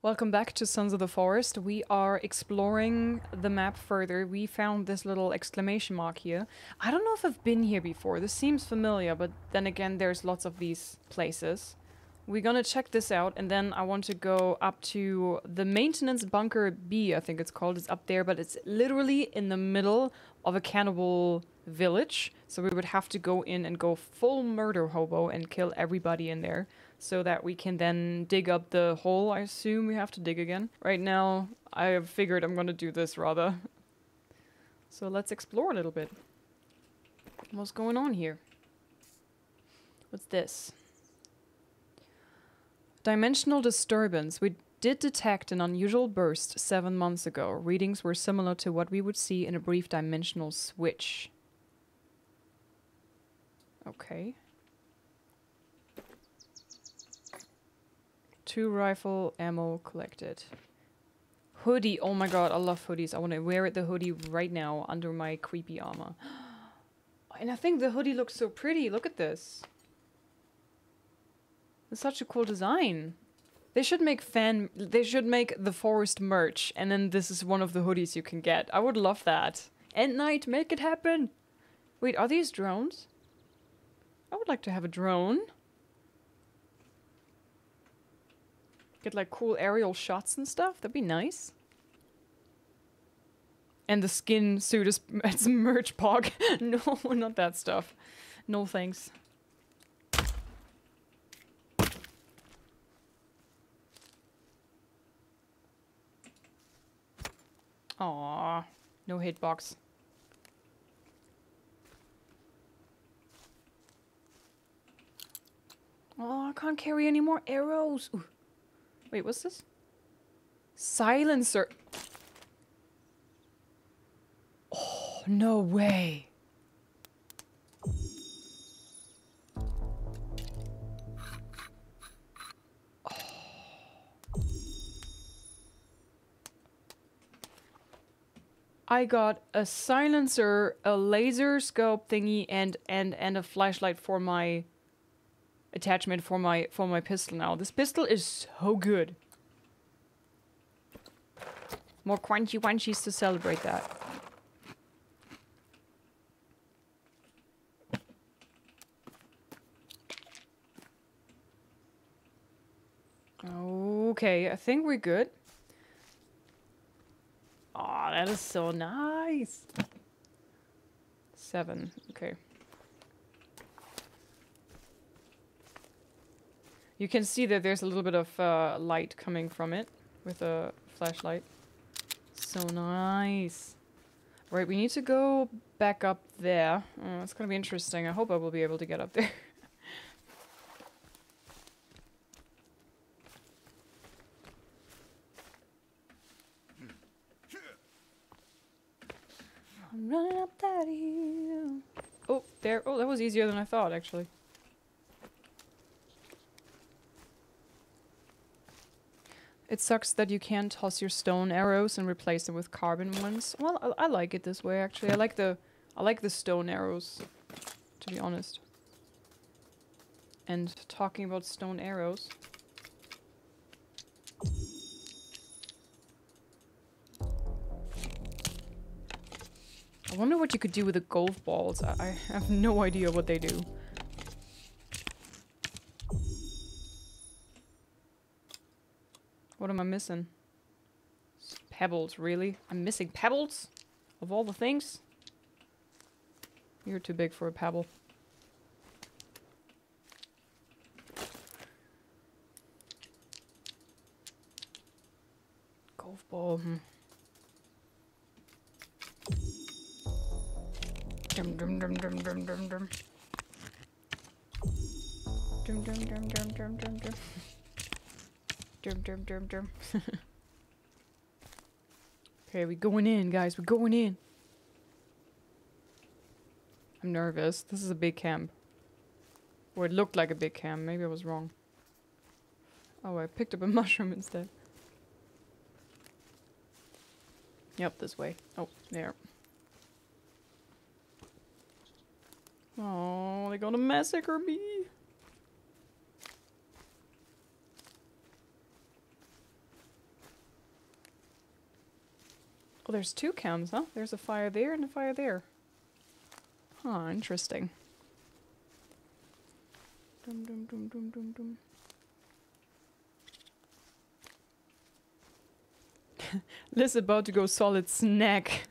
Welcome back to Sons of the Forest. We are exploring the map further. We found this little exclamation mark here. I don't know if I've been here before. This seems familiar, but then again, there's lots of these places. We're gonna check this out, and then I want to go up to the maintenance bunker B, I think it's called. It's up there, but it's literally in the middle of a cannibal village. So we would have to go in and go full murder hobo and kill everybody in there, so that we can then dig up the hole. I assume we have to dig again. Right now, I have figured I'm gonna do this rather. So let's explore a little bit. What's going on here? What's this? Dimensional disturbance. We did detect an unusual burst 7 months ago. Readings were similar to what we would see in a brief dimensional switch. Okay. 2 rifle ammo collected. Hoodie. Oh my god, I love hoodies. I want to wear the hoodie right now under my creepy armor. And I think the hoodie looks so pretty. Look at this. It's such a cool design. They should make they should make the Forest merch, and then this is one of the hoodies you can get. I would love that. Endnight, make it happen. Wait, are these drones? I would like to have a drone. Get like cool aerial shots and stuff. That'd be nice. And the skin suit is it's merch pog. No, not that stuff. No thanks. Aww, no hitbox. Oh, I can't carry any more arrows. Ooh. Wait, what's this? Silencer. Oh, no way. Oh. I got a silencer, a laser scope thingy, and a flashlight for my attachment for my pistol now. This pistol is so good. More crunchy wunchies to celebrate that. Okay, I think we're good. Aw, that is so nice. 7, okay. You can see that there's a little bit of light coming from it with a flashlight. So nice. Right, we need to go back up there. Oh, it's gonna be interesting. I hope I will be able to get up there. I'm running up that hill. Oh, there. Oh, that was easier than I thought, actually. It sucks that you can't toss your stone arrows and replace them with carbon ones. Well, I like it this way, actually. I like the stone arrows, to be honest. And talking about stone arrows. I wonder what you could do with the golf balls. I have no idea what they do. What am I missing? Pebbles, really? I'm missing pebbles? Of all the things? You're too big for a pebble. Golf ball. Dum dum dum dum dum dum dum. Dum dum dum dum dum dum dum. Okay, we're going in, guys. We're going in. I'm nervous. This is a big camp. Or it looked like a big camp. Maybe I was wrong. Oh, I picked up a mushroom instead. Yep, this way. Oh, there. Oh, they're gonna massacre me. Well, there's two chems, huh? There's a fire there and a fire there. Huh, interesting. Dum, dum, dum, dum, dum, dum. Liz about to go solid snack.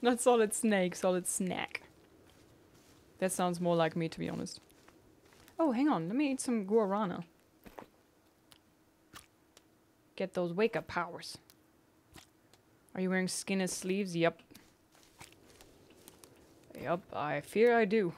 Not solid snake, solid snack. That sounds more like me, to be honest. Oh, hang on. Let me eat some guarana. Get those wake-up powers. Are you wearing skinny sleeves? Yep. Yep, I fear I do.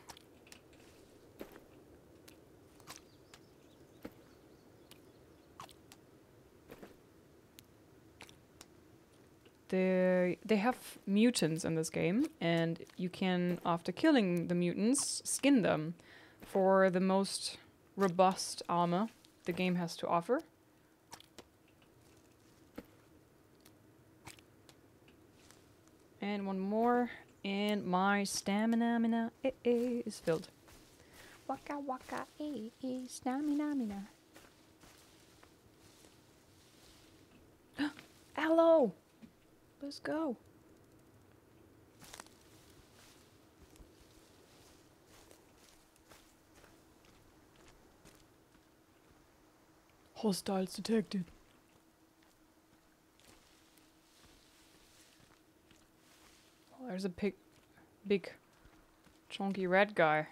They have mutants in this game, and you can, after killing the mutants, skin them for the most robust armor the game has to offer. And one more, and my stamina is filled. Waka waka, stamina. Hello! Let's go. Hostiles detected. Well, there's a big, chunky red guy.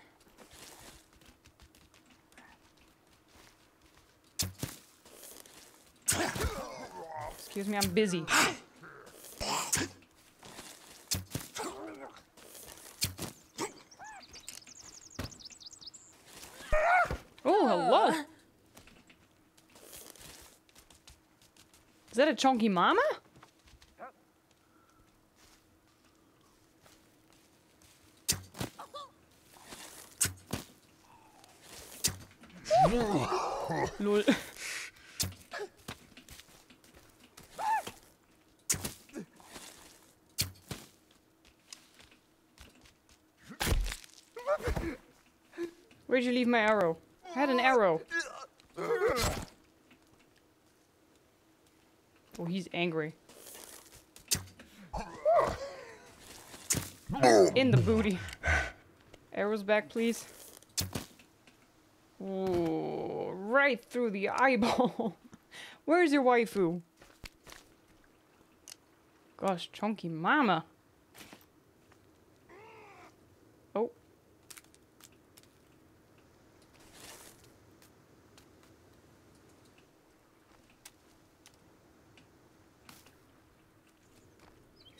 Excuse me, I'm busy. Is that a chonky mama? Lol. Where'd you leave my arrow? I had an arrow. Oh, he's angry. In the booty. Arrows back, please. Ooh, right through the eyeball. Where's your waifu? Gosh, chunky mama. Oh.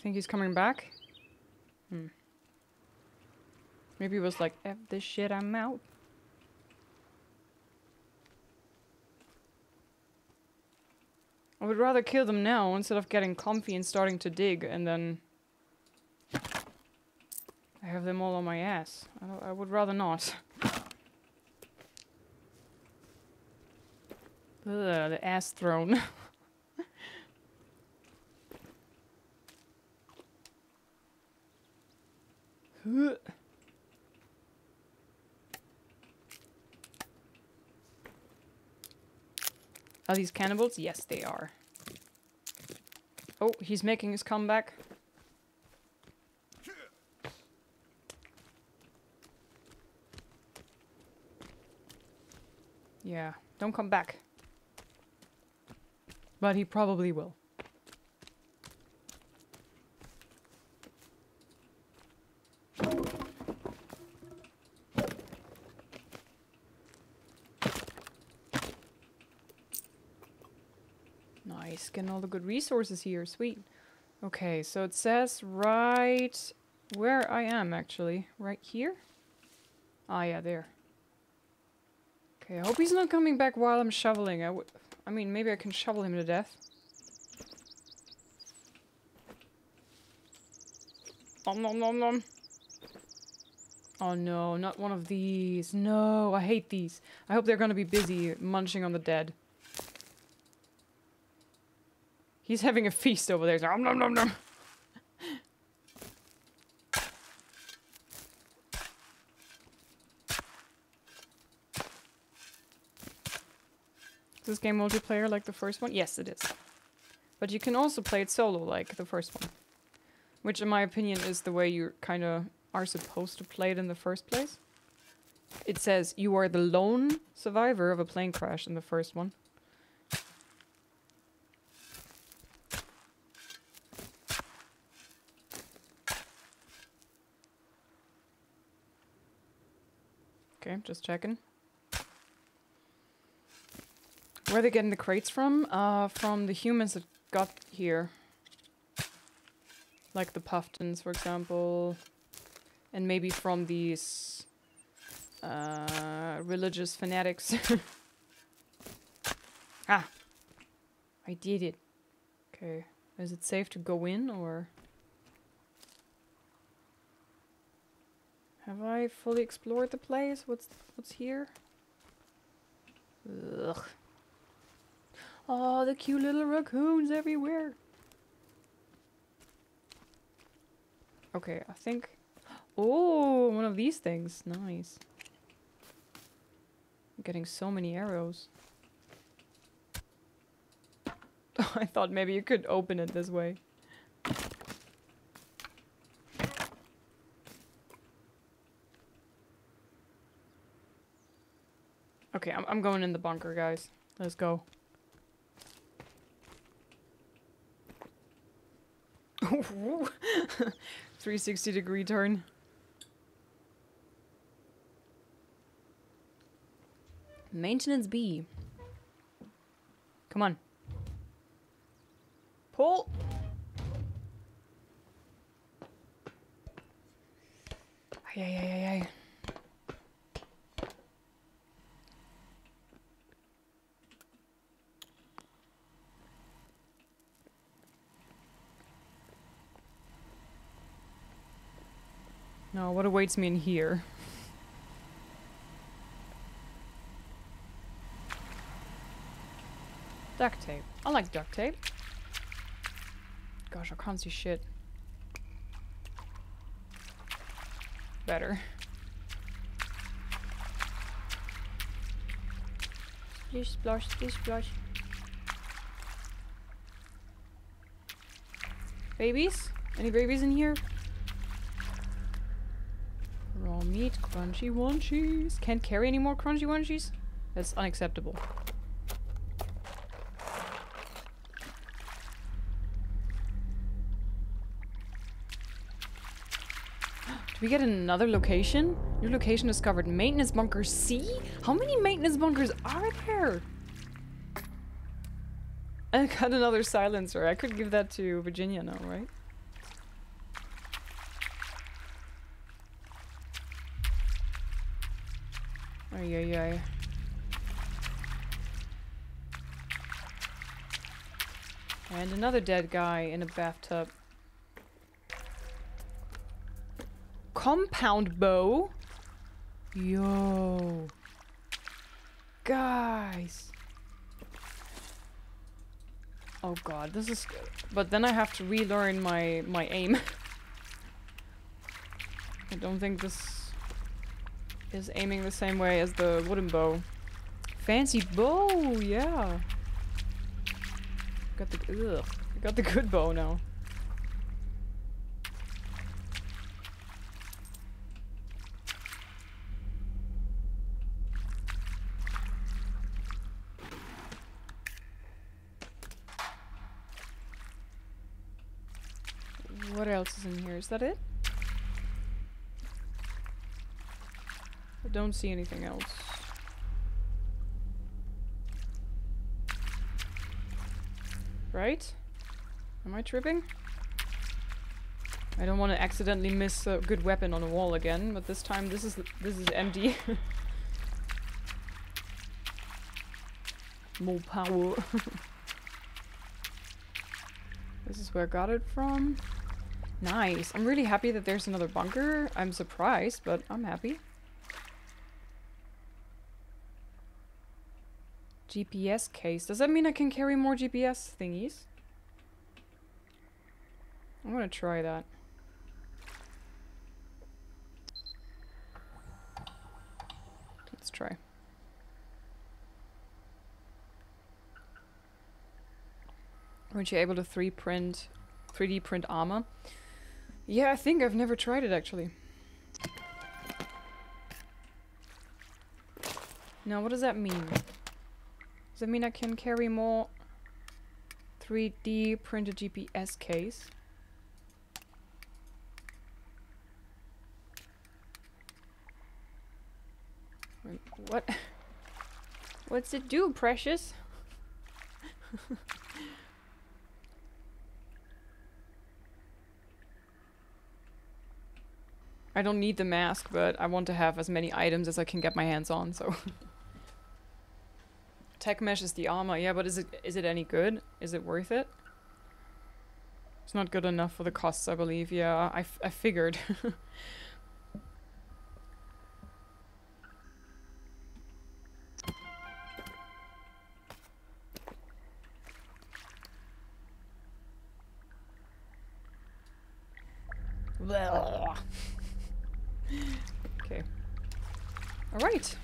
Think he's coming back? Hmm. Maybe he was like, F this shit, I'm out. I would rather kill them now instead of getting comfy and starting to dig and then I have them all on my ass. I would rather not. Ugh, the ass thrown. Are these cannibals? Yes, they are. Oh, he's making his comeback. Yeah, don't come back. But he probably will. Getting all the good resources here, sweet. Okay, so it says right where I am, actually. Right here? Ah, yeah, there. Okay, I hope he's not coming back while I'm shoveling. I mean, maybe I can shovel him to death. Om nom nom nom. Oh no, not one of these. No, I hate these. I hope they're gonna be busy munching on the dead. He's having a feast over there. Nom, nom, nom, nom. Is this game multiplayer like the first one? Yes, it is. But you can also play it solo like the first one. Which, in my opinion, is the way you kind of are supposed to play it in the first place. It says, you are the lone survivor of a plane crash in the first one. Okay, just checking. Where are they getting the crates from? From the humans that got here. Like the Pufftons, for example. And maybe from these... religious fanatics. Ah! I did it. Okay. Is it safe to go in, or...? Have I fully explored the place? What's here? Ugh. Oh, the cute little raccoons everywhere! Okay, I think... Oh, one of these things. Nice. I'm getting so many arrows. I thought maybe you could open it this way. Okay, I'm going in the bunker, guys. Let's go. Ooh. 360 degree turn. Maintenance B. Come on. Pull. Ay, ay, ay, ay, ay. No, what awaits me in here? Duct tape. I like duct tape. Gosh, I can't see shit. Better. Splish, splash, splish, splash. Babies? Any babies in here? Raw meat, crunchy wunchies. Can't carry any more crunchy wunchies? That's unacceptable. We get another location? New location discovered. Maintenance bunker C? How many maintenance bunkers are there? I got another silencer. I could give that to Virginia now, right? Ay, ay, ay. And another dead guy in a bathtub. Compound bow? Yo. Guys. Oh god, this is good. But then I have to relearn my aim. I don't think this is aiming the same way as the wooden bow. Fancy bow, yeah. Got the good bow now. What else is in here? Is that it? I don't see anything else. Right? Am I tripping? I don't want to accidentally miss a good weapon on a wall again, but this time this is empty. More power. This is where I got it from. Nice. I'm really happy that there's another bunker. I'm surprised, but I'm happy. GPS case. Does that mean I can carry more GPS thingies? I'm gonna try that. Let's try. Weren't you able to 3D print armor? Yeah, I think I've never tried it, actually. Now, what does that mean? Does that mean I can carry more 3D printed GPS case? What? What's it do, precious? I don't need the mask, but I want to have as many items as I can get my hands on, so... Tech mesh is the armor, yeah, but is it any good? Is it worth it? It's not good enough for the costs, I believe. Yeah, I figured. Okay. Alright.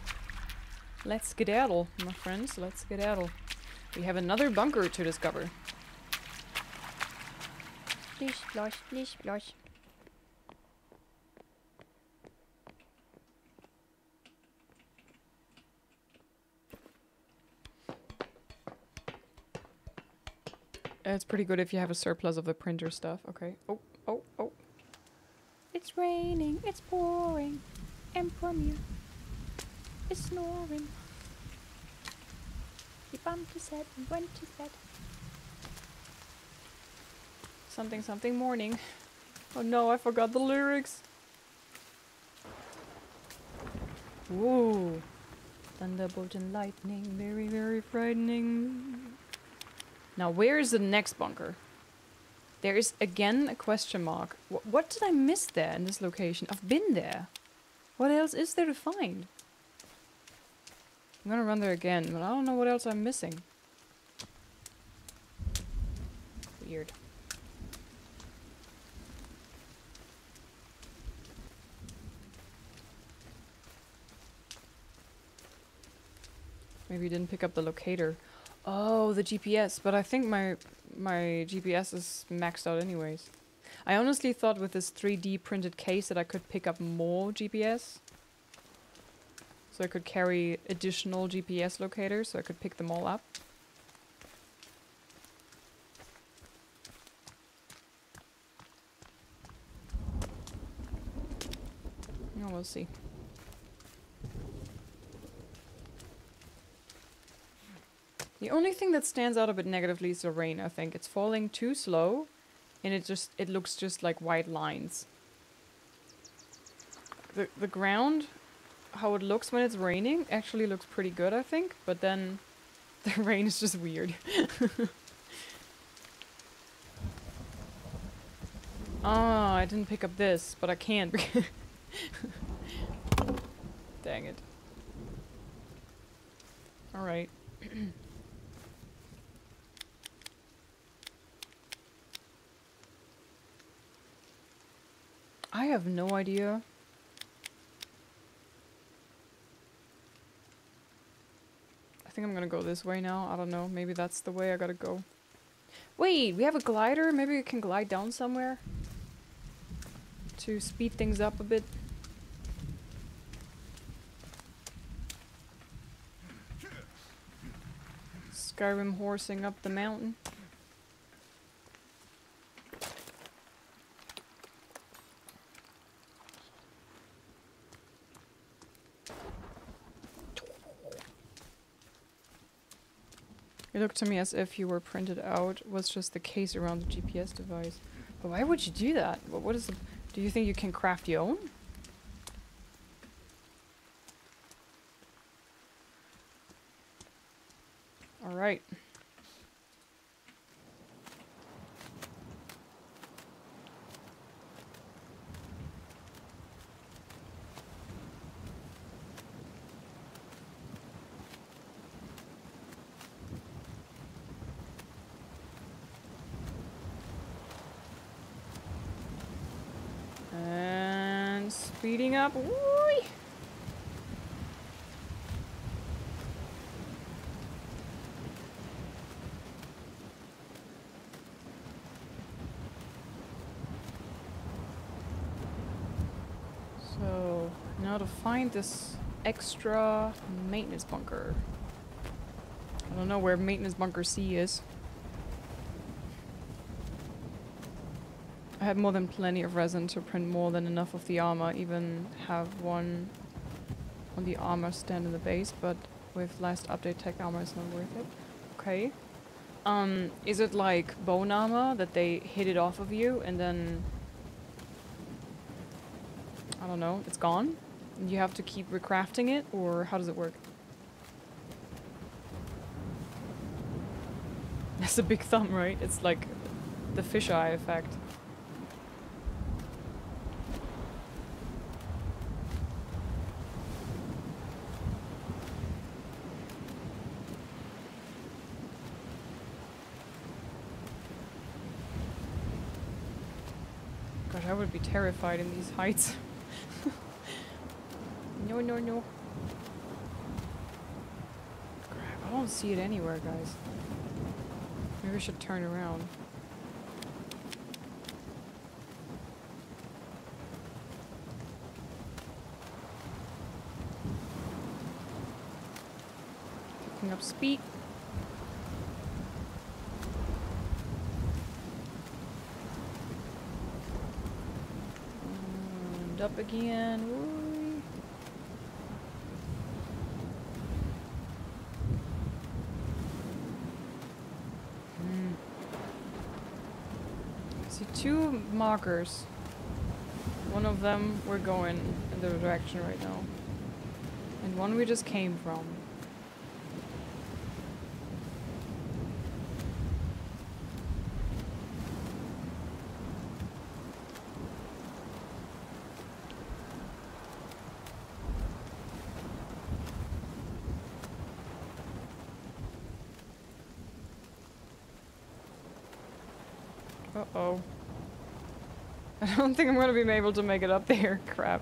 Let's skedaddle, my friends. Let's skedaddle. We have another bunker to discover. Splish, splash, splish, splash. It's pretty good if you have a surplus of the printer stuff. Okay. Oh, oh, oh. It's raining, it's pouring, and Premier is snoring. He bumped his head and went to bed. Something, something morning. Oh no, I forgot the lyrics. Whoa. Thunderbolt and lightning, very, very frightening. Now, where is the next bunker? There is, again, a question mark. What did I miss there in this location? I've been there. What else is there to find? I'm gonna run there again, but I don't know what else I'm missing. Weird. Maybe you didn't pick up the locator. Oh, the GPS, but I think my GPS is maxed out anyways. I honestly thought with this 3D printed case that I could pick up more GPS. So I could carry additional GPS locators, so I could pick them all up. Oh, we'll see. The only thing that stands out a bit negatively is the rain, I think. It's falling too slow, and it looks just like white lines. The ground, how it looks when it's raining, actually looks pretty good, I think. But then the rain is just weird. Ah, I didn't pick up this, but I can't. Dang it. Alright. I have no idea. I think I'm gonna go this way now. I don't know. Maybe that's the way I gotta go. Wait, we have a glider? Maybe we can glide down somewhere? To speed things up a bit. Skyrim horsing up the mountain. It looked to me as if you were printed out, was just the case around the GPS device. But why would you do that? What is the... Do you think you can craft your own? Alright. Speeding up. Whee! So, now to find this extra maintenance bunker. I don't know where maintenance bunker C is. I have more than plenty of resin to print more than enough of the armor. Even have one on the armor stand in the base, but with last update tech armor is not worth it. Okay. Is it like bone armor that they hit it off of you and then... I don't know, it's gone? You have to keep recrafting it, or how does it work? That's a big thumb, right? It's like the fisheye effect. Gosh, I would be terrified in these heights. No, no, no. Crap, I don't see it anywhere, guys. Maybe I should turn around. Picking up speed. And up again. Woo. Two markers. One of them we're going in the direction right now. And one we just came from. Uh-oh. I don't think I'm gonna be able to make it up there. Crap.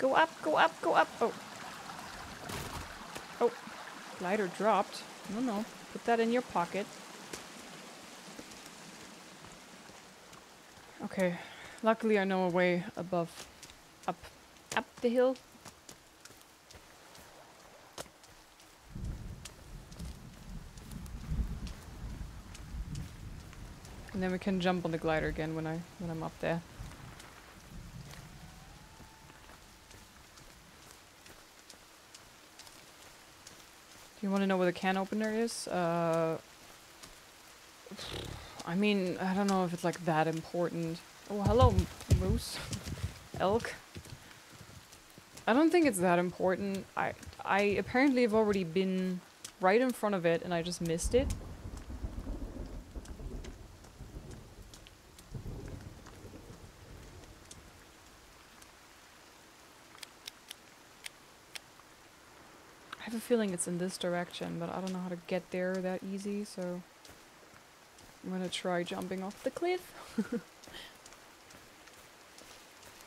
Go up, go up, go up. Oh. Oh. Glider dropped. No, no. Put that in your pocket. Okay. Luckily I know a way above. Up. Up the hill. And then we can jump on the glider again when I'm up there. Do you want to know where the can opener is? I mean, I don't know if it's like that important. Oh, hello, moose, elk. I don't think it's that important. I apparently have already been right in front of it and I just missed it. Feeling it's in this direction, but I don't know how to get there that easy, so I'm gonna try jumping off the cliff.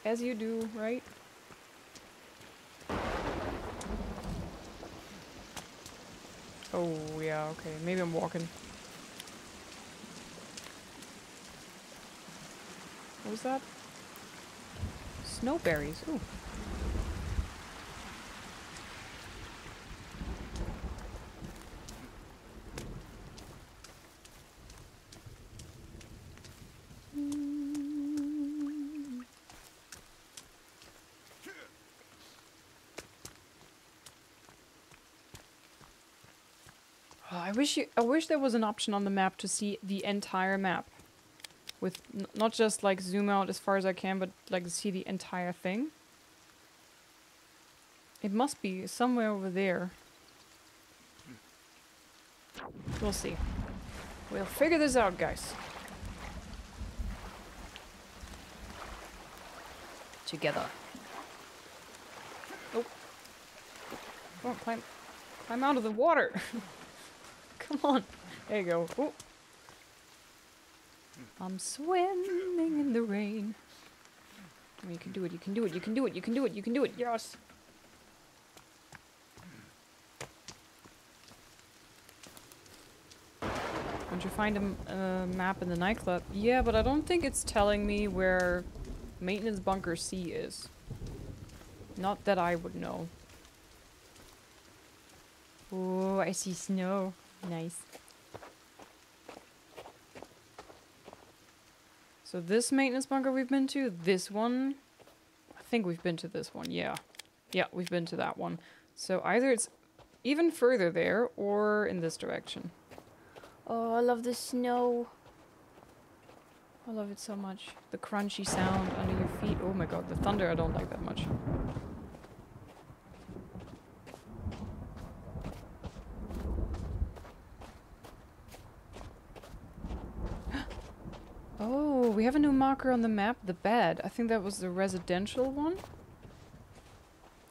As you do, right? Oh yeah, okay, maybe I'm walking. What was that? Snowberries, ooh. I wish there was an option on the map to see the entire map. With not just like zoom out as far as I can, but like see the entire thing. It must be somewhere over there. We'll see. We'll figure this out, guys. Together. Oh. Come on, climb. Climb out of the water. Come on. There you go. Ooh. I'm swimming in the rain. Oh, you can do it. You can do it. You can do it. You can do it. You can do it. Yes. Did you find a map in the nightclub? Yeah, but I don't think it's telling me where maintenance bunker C is. Not that I would know. Oh, I see snow. Nice. So this maintenance bunker we've been to, this one, I think we've been to this one, yeah. Yeah, we've been to that one. So either it's even further there or in this direction. Oh, I love the snow. I love it so much. The crunchy sound under your feet. Oh my god, the thunder I don't like that much. Oh, we have a new marker on the map, the bed. I think that was the residential one.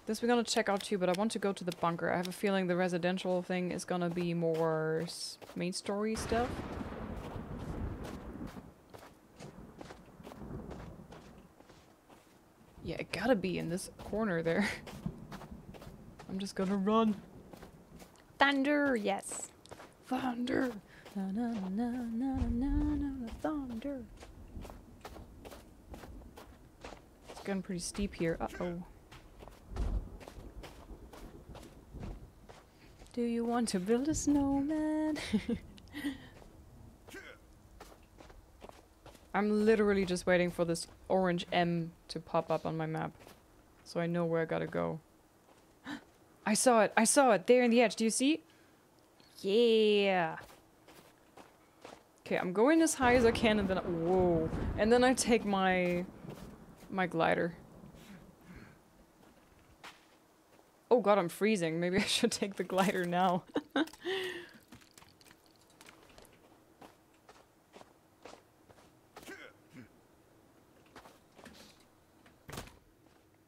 This we're gonna check out too, but I want to go to the bunker. I have a feeling the residential thing is gonna be more main story stuff. Yeah, it gotta be in this corner there. I'm just gonna run. Thunder, yes. Thunder. Na na na na na na thunder. It's getting pretty steep here. Uh-oh. Do you want to build a snowman? I'm literally just waiting for this orange M to pop up on my map. So I know where I gotta go. I saw it! I saw it! There in the edge! Do you see? Yeah! Okay, I'm going as high as I can, and then whoa, and then I take my glider. Oh god, I'm freezing. Maybe I should take the glider now.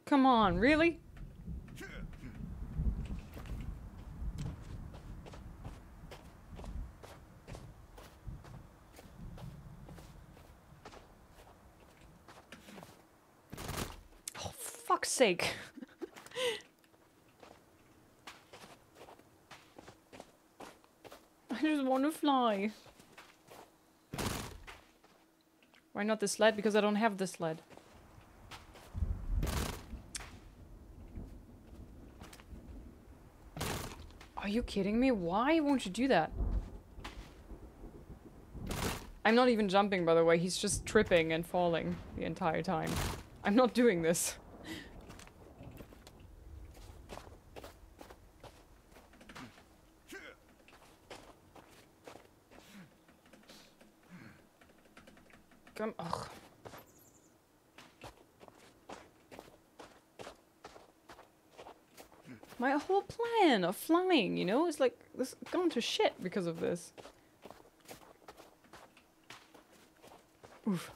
Come on, really? Fuck's sake. I just want to fly. Why not the sled? Because I don't have the sled. Are you kidding me? Why won't you do that? I'm not even jumping, by the way. He's just tripping and falling the entire time. I'm not doing this. Ugh. My whole plan of flying, you know, it's like this gone to shit because of this. Oof.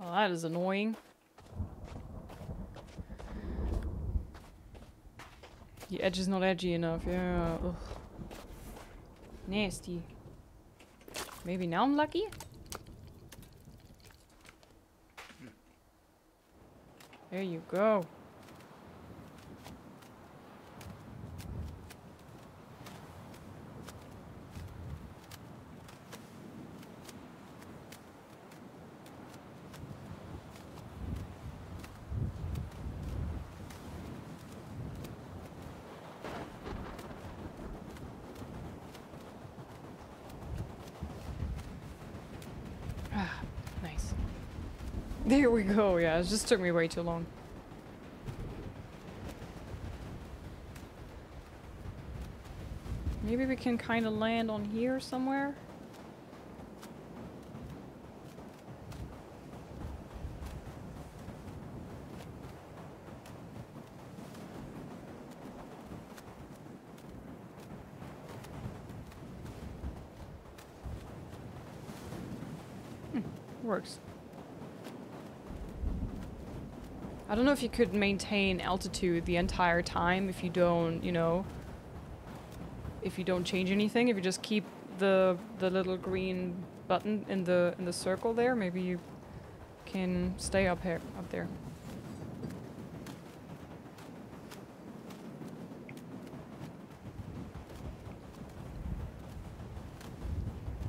Oh, that is annoying. The edge is not edgy enough, yeah. Ugh. Nasty. Maybe now I'm lucky? There you go. There we go, yeah, it just took me way too long. Maybe we can kind of land on here somewhere? Works. I don't know if you could maintain altitude the entire time if you don't, you know, if you don't change anything, if you just keep the little green button in the circle there, maybe you can stay up there.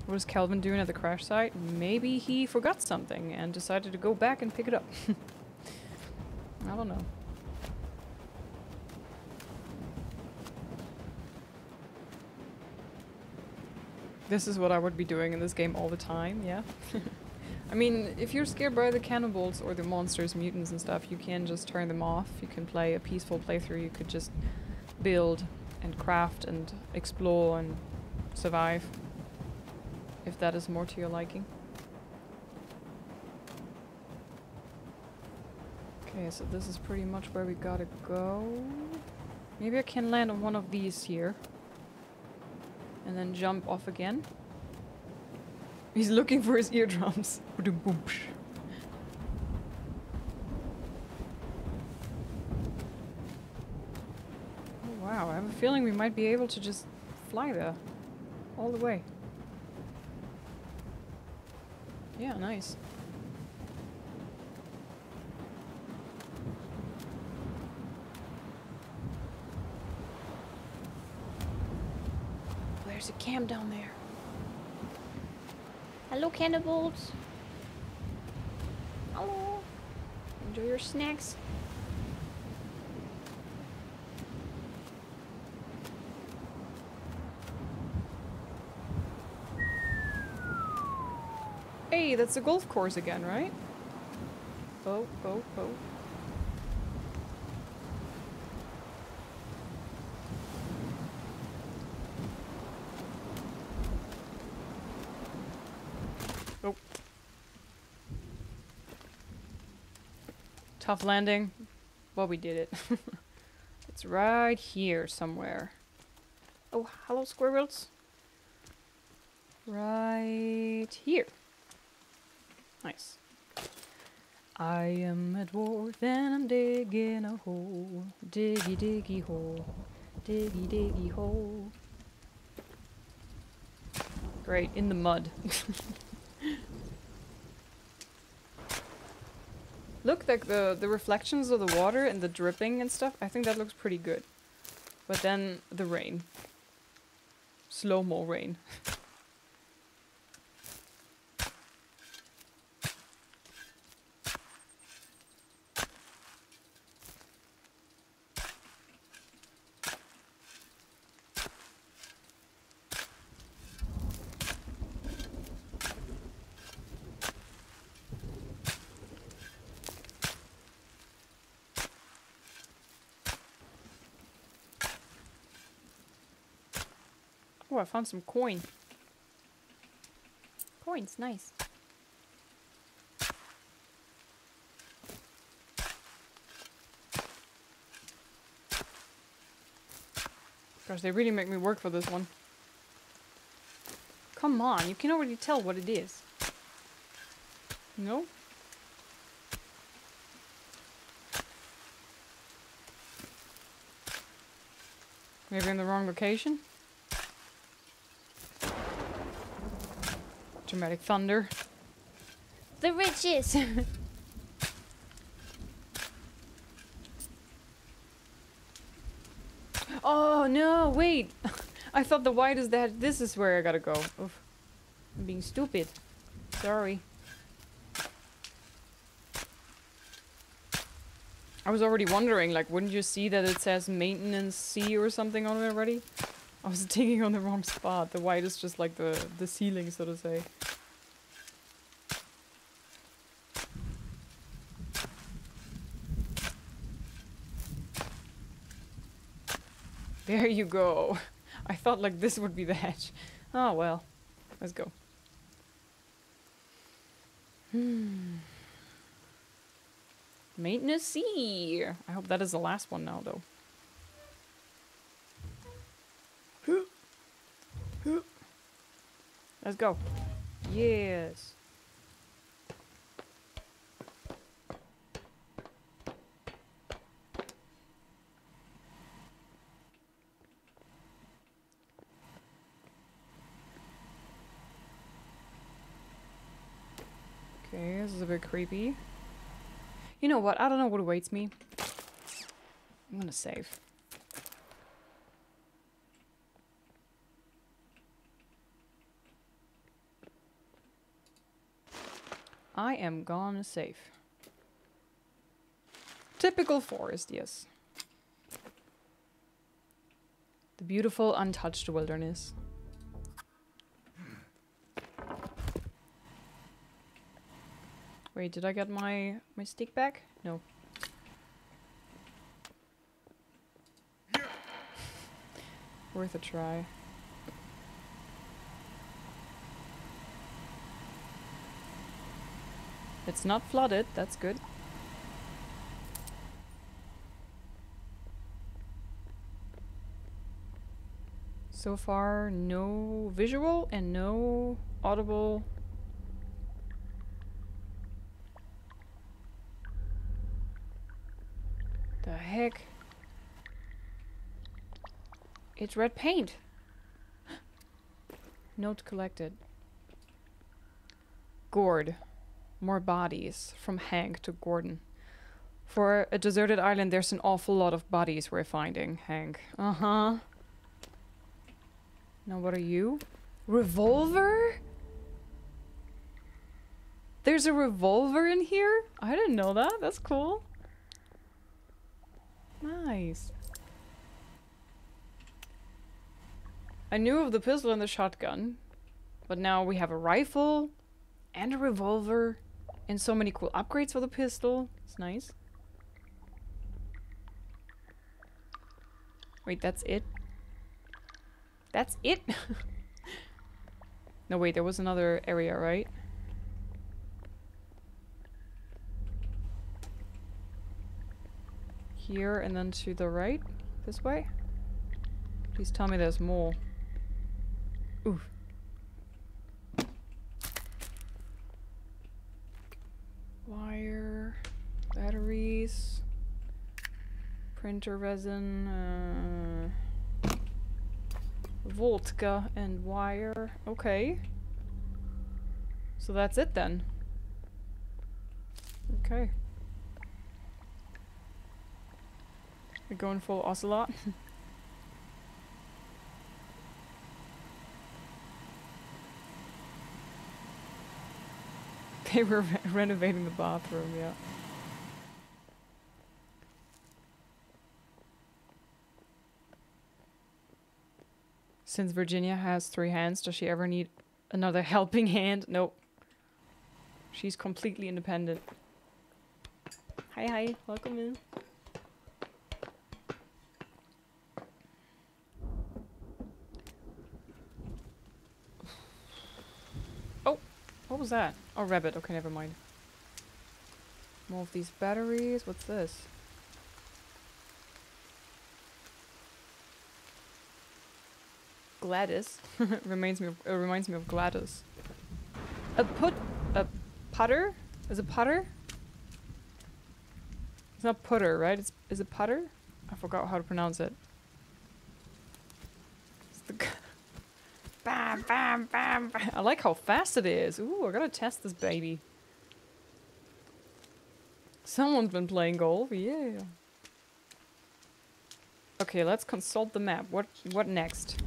What was Kelvin doing at the crash site? Maybe he forgot something and decided to go back and pick it up. I don't know. This is what I would be doing in this game all the time, yeah. I mean, if you're scared by the cannibals or the monsters, mutants and stuff, you can just turn them off. You can play a peaceful playthrough. You could just build and craft and explore and survive, if that is more to your liking. Okay, so this is pretty much where we gotta go. Maybe I can land on one of these here. And then jump off again. He's looking for his eardrums. Oh, wow, I have a feeling we might be able to just fly there. All the way. Yeah, nice. There's a camp down there. Hello, cannibals. Hello. Enjoy your snacks. Hey, that's the golf course again, right? Boat, boat, boat. Tough landing, but we did it. It's right here somewhere. Oh, hello, squirrels. Right here. Nice. I am a dwarf and I'm digging a hole. Diggy, diggy hole. Diggy, diggy hole. Great, in the mud. Look, like the reflections of the water and the dripping and stuff, I think that looks pretty good. But then the rain. Slow-mo rain. Oh, I found some coin. Coins, nice. Gosh, they really make me work for this one. Come on, you can already tell what it is. No? Maybe in the wrong location? Dramatic thunder. The riches! Oh no, wait! I thought the white is that. This is where I gotta go. Oof. I'm being stupid. Sorry. I was already wondering, like, wouldn't you see that it says maintenance C or something on it already? I was digging on the wrong spot. The white is just like the ceiling, so to say. There you go. I thought like this would be the hatch. Oh well. Let's go. Maintenance C. I hope that is the last one now, though. Let's go. Yes. Okay, this is a bit creepy. You know what? I don't know what awaits me. I'm gonna save. I am gone safe. Typical forest, yes. The beautiful, untouched wilderness. Wait, did I get my stick back? No. Worth a try. It's not flooded, that's good. So far, no visual and no audible. The heck? It's red paint. Note collected. Gord. More bodies. From Hank to Gordon. For a deserted island, there's an awful lot of bodies we're finding, Hank. Uh-huh. Now what are you? Revolver? There's a revolver in here? I didn't know that. That's cool. Nice. I knew of the pistol and the shotgun, but now we have a rifle and a revolver and so many cool upgrades for the pistol. It's nice. Wait, that's it? That's it? No, wait, there was another area, right? Here and then to the right? This way? Please tell me there's more. Oof. Wire. Batteries. Printer resin. Vodka and wire. Okay. So that's it then. Okay. We're going full ocelot. They were renovating the bathroom, yeah. Since Virginia has 3 hands, does she ever need another helping hand? Nope. She's completely independent. Hi, welcome in. Oh, what was that? Oh, rabbit. Okay, never mind. More of these batteries. What's this? Gladys. reminds me of Gladys. A putter? Is it putter? It's not putter, right? Is it putter? I forgot how to pronounce it. It's the bam, bam, bam, bam. I like how fast it is. Ooh, I gotta test this baby. Someone's been playing golf, yeah. Okay, let's consult the map. What next?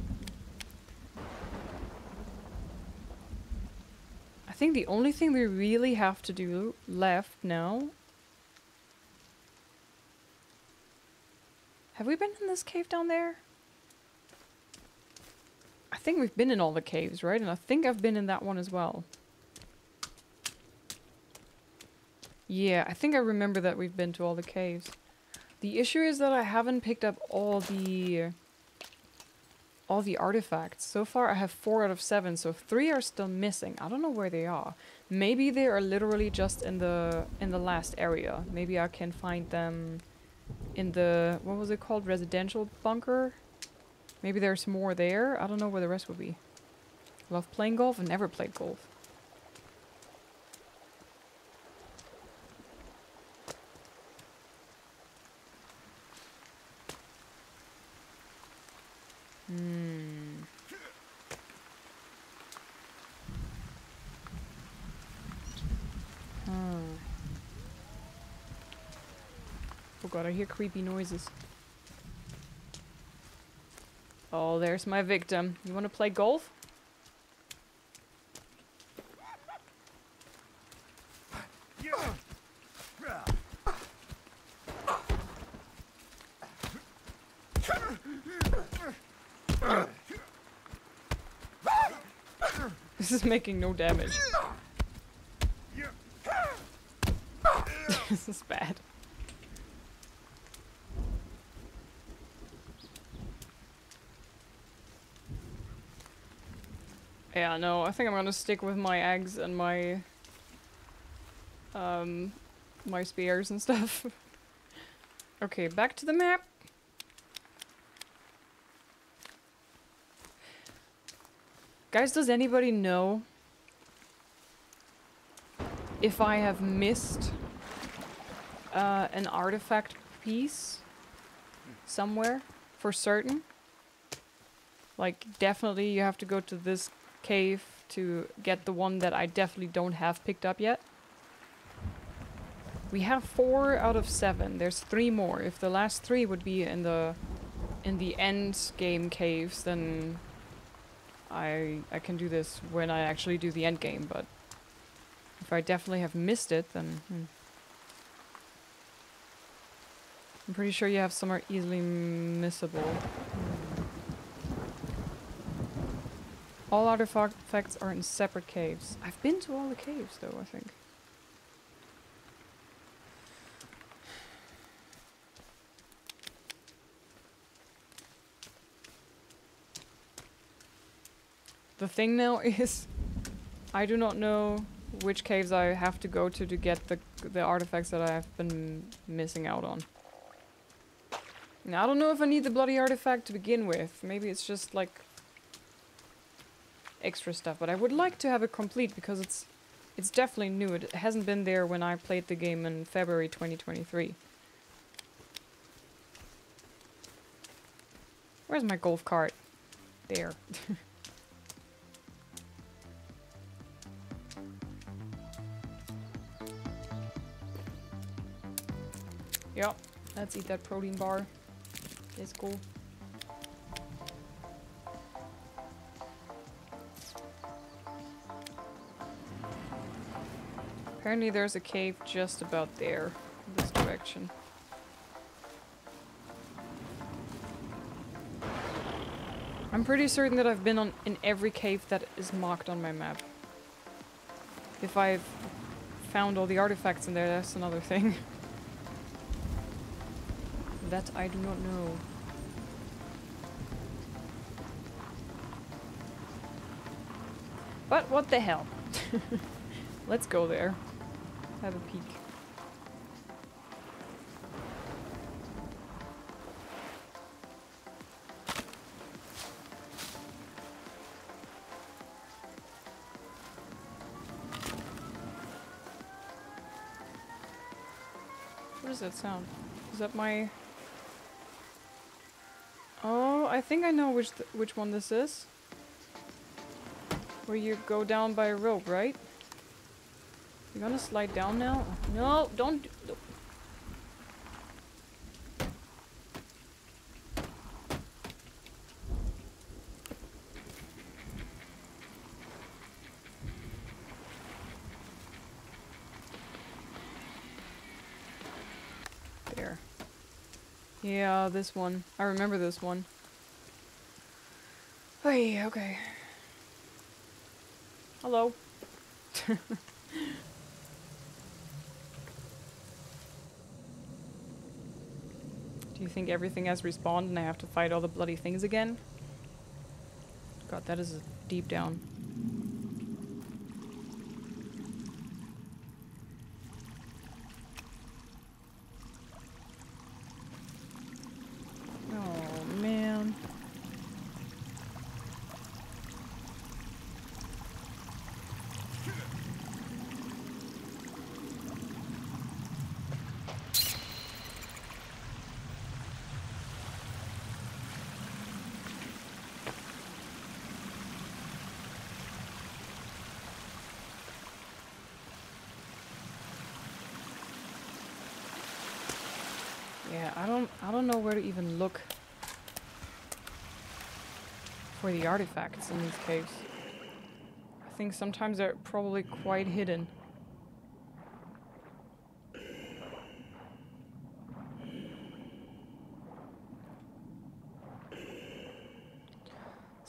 I think the only thing we really have to do left now... Have we been in this cave down there? I think we've been in all the caves, right? And I think I've been in that one as well. Yeah, I think I remember that we've been to all the caves. The issue is that I haven't picked up all the artifacts. So far I have 4 out of 7, so 3 are still missing. I don't know where they are. Maybe they are literally just in the last area. Maybe I can find them in the, what was it called? Residential bunker? Maybe there's more there. I don't know where the rest would be. Love playing golf and never played golf. Oh god, I hear creepy noises. Oh, there's my victim. You want to play golf? This is making no damage. This is bad. Yeah, no, I think I'm gonna stick with my eggs and my my spears and stuff. Okay, back to the map. Guys, does anybody know if I have missed an artifact piece somewhere for certain? Like, definitely you have to go to this cave to get the one that I definitely don't have picked up yet. We have 4 out of 7. There's 3 more. If the last 3 would be in the end game caves, then I can do this when I actually do the end game. But if I definitely have missed it, then I'm pretty sure you have some are easily missable. All artifacts are in separate caves. I've been to all the caves though, I think. The thing now is, I do not know which caves I have to go to get the artifacts that I've been missing out on. Now, I don't know if I need the bloody artifact to begin with. Maybe it's just like extra stuff, but I would like to have it complete because it's definitely new. It hasn't been there when I played the game in February 2023. Where's my golf cart? There. Yep, let's eat that protein bar. It's cool. Apparently there's a cave just about there, in this direction. I'm pretty certain that I've been in every cave that is marked on my map. If I've found all the artifacts in there, that's another thing. That I do not know. But what the hell? Let's go there. Have a peek. What does that sound? Is that my... Oh, I think I know which one this is. Where you go down by a rope, right? You're gonna slide down now? No, don't. No. Yeah, this one. I remember this one. Hey, okay. Hello. Do you think everything has respawned and I have to fight all the bloody things again? God, that is deep down. I don't know where to even look for the artifacts in these caves. I think sometimes they're probably quite hidden.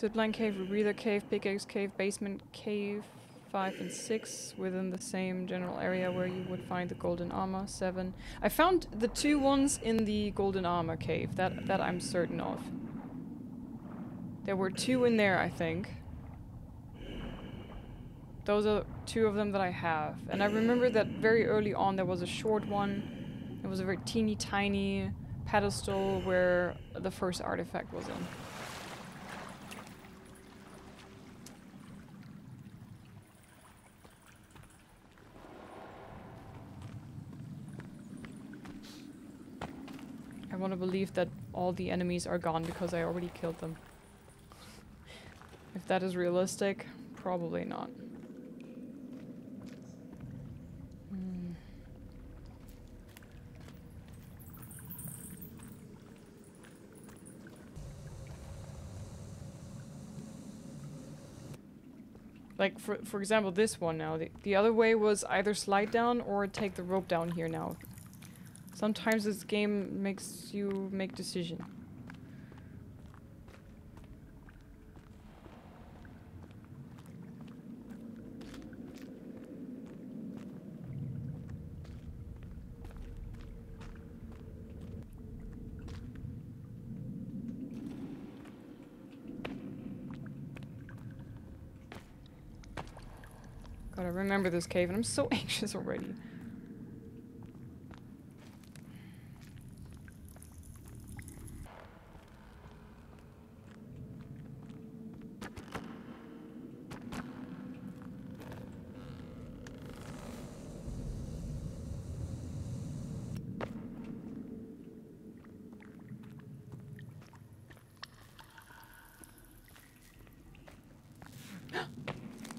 Zipline cave, rebreather cave, pickaxe cave, basement cave 5 and 6 within the same general area where you would find the golden armor 7. I found the 2 ones in the golden armor cave. That I'm certain of. There were 2 in there, I think. Those are 2 of them that I have. And I remember that very early on there was a short one. It was a very teeny tiny pedestal where the first artifact was in. I want to believe that all the enemies are gone because I already killed them. If that is realistic, probably not. Like, for example, this one now. The other way was either slide down or take the rope down here now. Sometimes this game makes you make decision. God, I remember this cave and I'm so anxious already.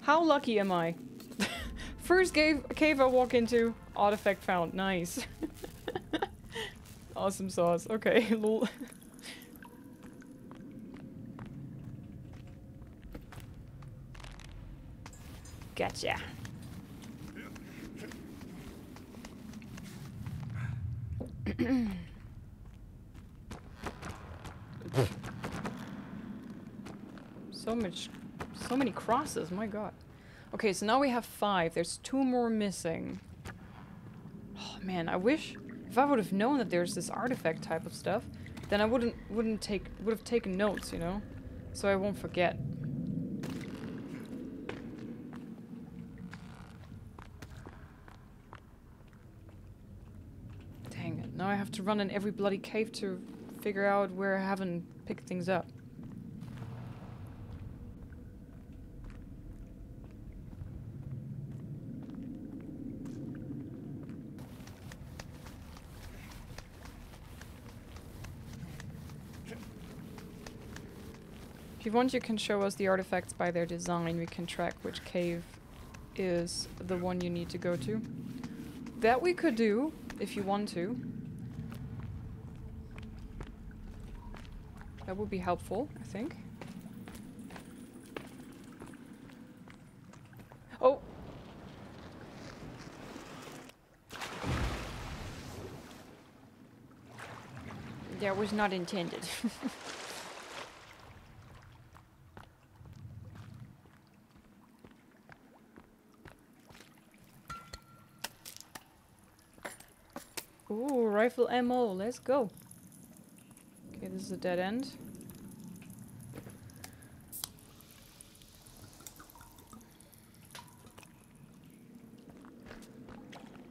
How lucky am I? First cave I walk into, artifact found. Nice. Awesome sauce. Okay, lol. Gotcha. So many crosses, my god. Okay, so now we have 5. There's 2 more missing. Oh man, I wish if I would have known that there's this artifact type of stuff, then I would have taken notes, you know, so I won't forget. Dang it! Now I have to run in every bloody cave to figure out where I haven't picked things up. If you want, you can show us the artifacts by their design. We can track which cave is the one you need to go to. That we could do, if you want to. That would be helpful, I think. Oh! That was not intended. Ooh, rifle ammo, let's go. Okay, this is a dead end.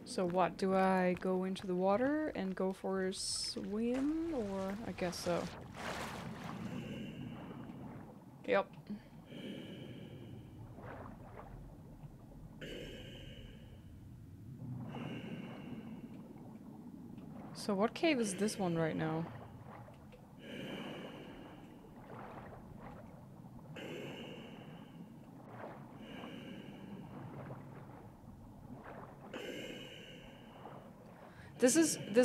So what, do I go into the water and go for a swim, or I guess so. Yep. So what cave is this one right now? This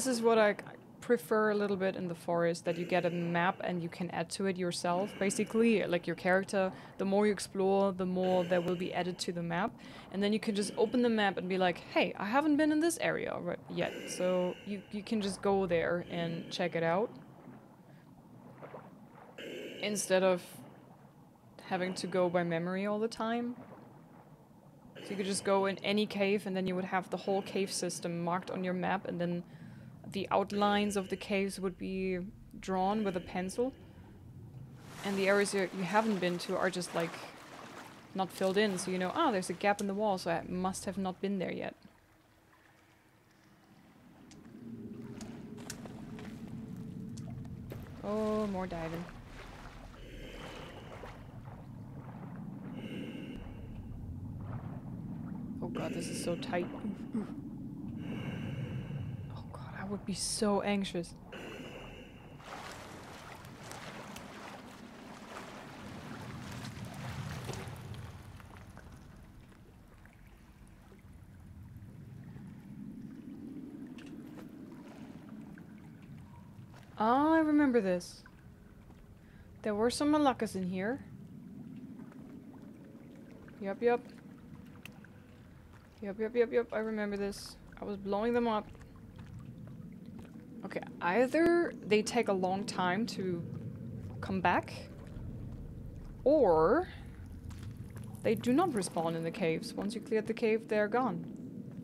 is what I prefer a little bit in The Forest, that you get a map and you can add to it yourself. Basically, like your character, the more you explore, the more there will be added to the map. And then you can just open the map and be like, hey, I haven't been in this area yet. So you can just go there and check it out. Instead of having to go by memory all the time. So you could just go in any cave and then you would have the whole cave system marked on your map, and then the outlines of the caves would be drawn with a pencil. And the areas you haven't been to are just like not filled in, so you know, ah, there's a gap in the wall, so I must have not been there yet. Oh, more diving. Oh god, this is so tight. Oof, oof. Oh god, I would be so anxious. Ah, I remember this. There were some malakas in here. Yup, yup. Yup, yup, yup, yup, I remember this. I was blowing them up. Okay, either they take a long time to come back, or they do not respawn in the caves. Once you clear the cave, they're gone.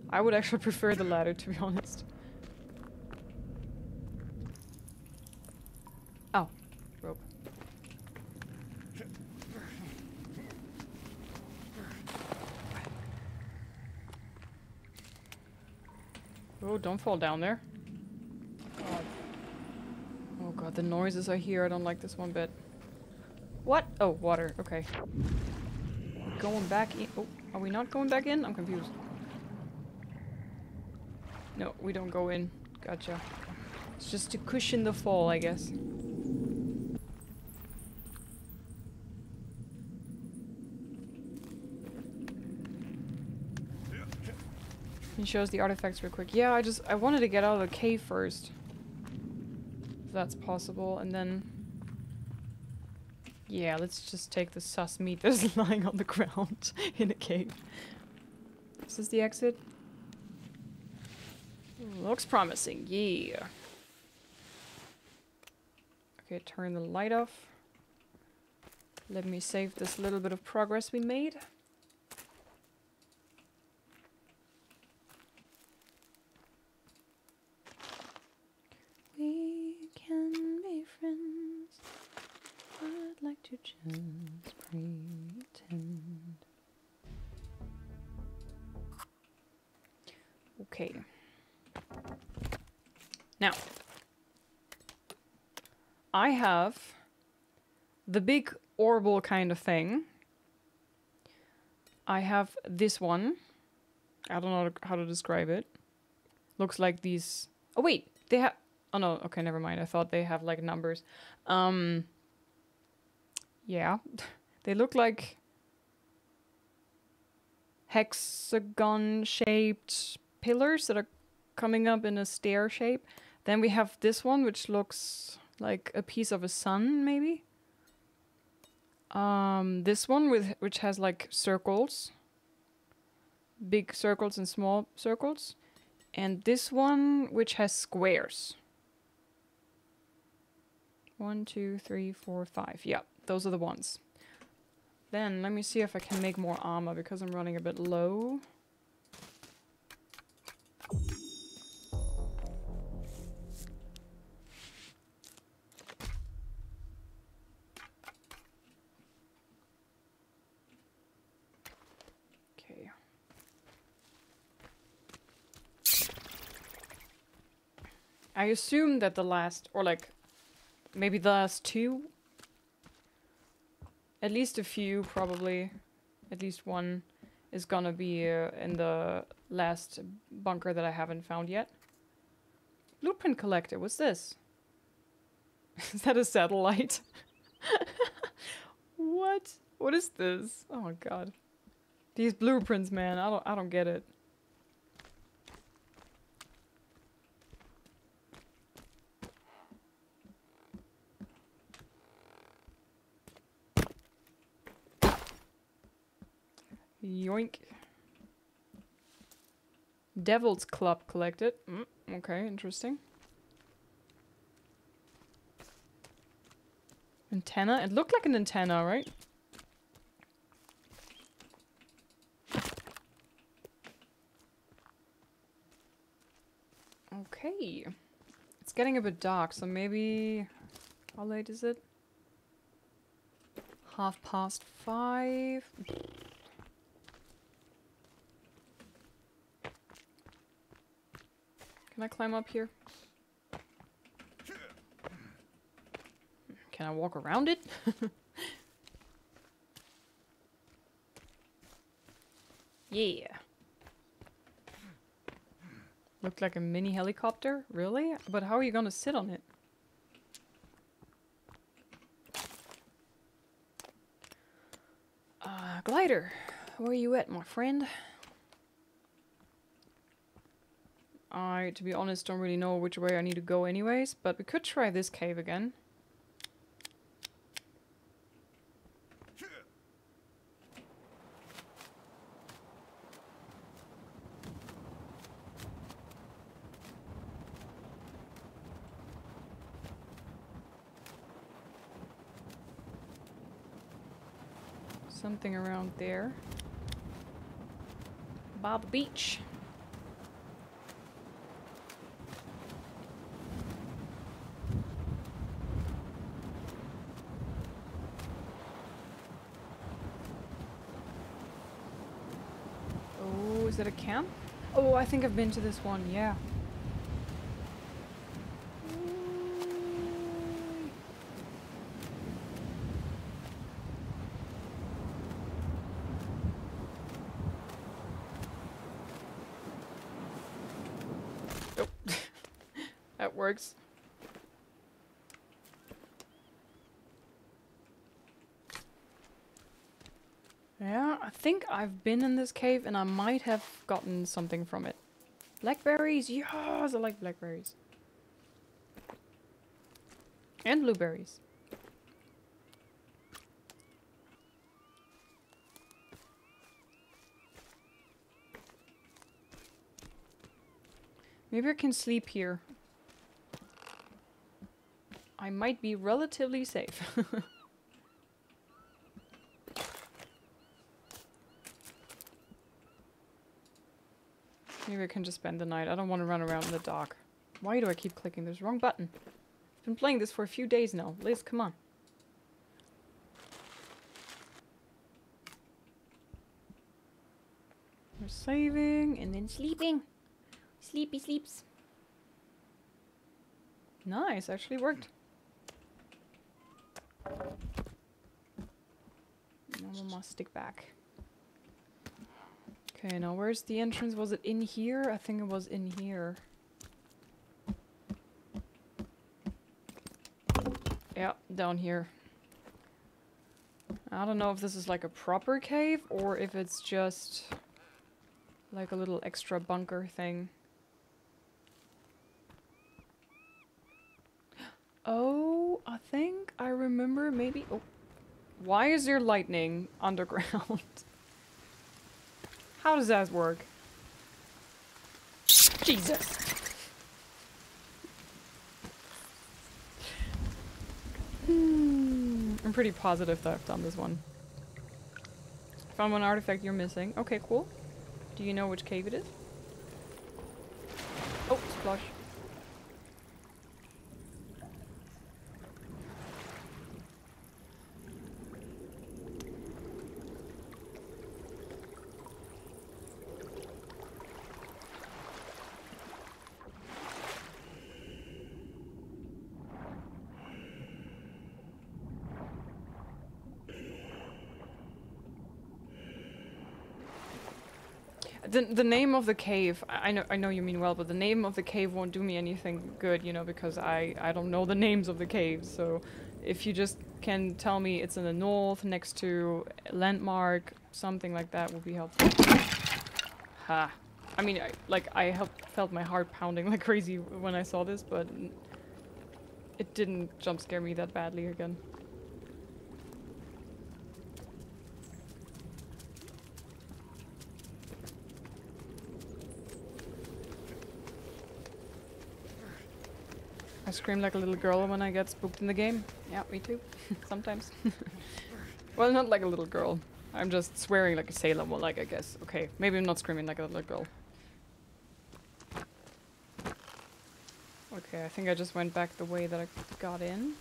I would actually prefer the latter, to be honest. Oh, don't fall down there. God. Oh god, the noises I hear, I don't like this one bit. What? Oh, water, okay. Going back in. Oh, are we not going back in? I'm confused. No, we don't go in. Gotcha. It's just to cushion the fall, I guess. He shows the artifacts real quick. Yeah, I wanted to get out of the cave first. If that's possible, and then... yeah, let's just take the sus meat that's lying on the ground in a cave. Is this the exit? Looks promising, yeah. Okay, turn the light off. Let me save this little bit of progress we made. To just pretend. Okay. Now, I have the big orbital kind of thing. I have this one. I don't know how to describe it. Looks like these. Oh wait, they have. Oh no. Okay, never mind. I thought they have like numbers. Yeah, they look like hexagon-shaped pillars that are coming up in a stair shape. Then we have this one, which looks like a piece of a sun, maybe. This one, which has like circles. Big circles and small circles. And this one, which has squares. 1, 2, 3, 4, 5, yep. Those are the ones. Then, let me see if I can make more armor, because I'm running a bit low. Okay. I assume that the last, or like, maybe the last two... at least a few, probably. At least one is gonna be in the last bunker that I haven't found yet. Blueprint collector, what's this? Is that a satellite? What? What is this? Oh my god. These blueprints, man, I don't get it. Yoink. Devil's Club collected. Okay, interesting. Antenna? It looked like an antenna, right? Okay. It's getting a bit dark, so maybe... How late is it? 5:30. Can I climb up here? Can I walk around it? Yeah. Looked like a mini helicopter? Really? But how are you gonna sit on it? Glider, where are you at, my friend? I, to be honest, don't really know which way I need to go anyways, but we could try this cave again. Something around there. Bob Beach. Oh, is that a camp? Oh, I think I've been to this one, yeah. Works. Yeah, I think I've been in this cave and I might have gotten something from it. Blackberries, yes, I like blackberries. And blueberries. Maybe I can sleep here. I might be relatively safe. Maybe I can just spend the night. I don't want to run around in the dark. Why do I keep clicking this wrong button? I've been playing this for a few days now. Liz, come on. We're saving and then sleeping. Sleepy sleeps. Nice, actually worked. Now we must stick back. Okay, now where's the entrance? Was it in here? I think it was in here. Yeah, down here. I don't know if this is like a proper cave or if it's just like a little extra bunker thing. Oh, I think I remember maybe... Oh. Why is there lightning underground? How does that work? Jesus! I'm pretty positive that I've done this one. Found one artifact you're missing. Okay, cool. Do you know which cave it is? Oh, splash. The name of the cave, I know you mean well, but the name of the cave won't do me anything good, you know, because I don't know the names of the caves. So if you just can tell me it's in the north, next to landmark, something like that would be helpful. Ha. I mean, I felt my heart pounding like crazy when I saw this, but it didn't jump scare me that badly again. I scream like a little girl when I get spooked in the game. Yeah, me too. Sometimes. Well, not like a little girl. I'm just swearing like a sailor, more like, I guess. Okay, maybe I'm not screaming like a little girl. Okay, I think I just went back the way that I got in.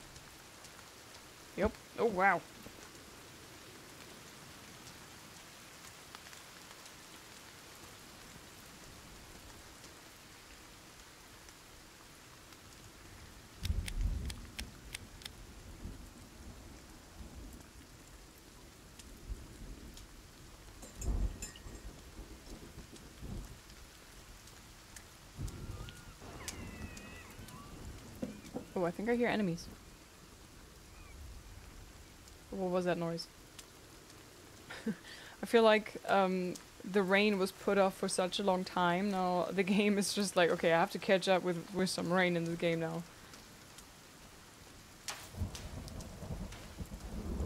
Yep. Oh, wow. I think I hear enemies. What was that noise? I feel like the rain was put off for such a long time. Now the game is just like, okay, I have to catch up with some rain in the game now.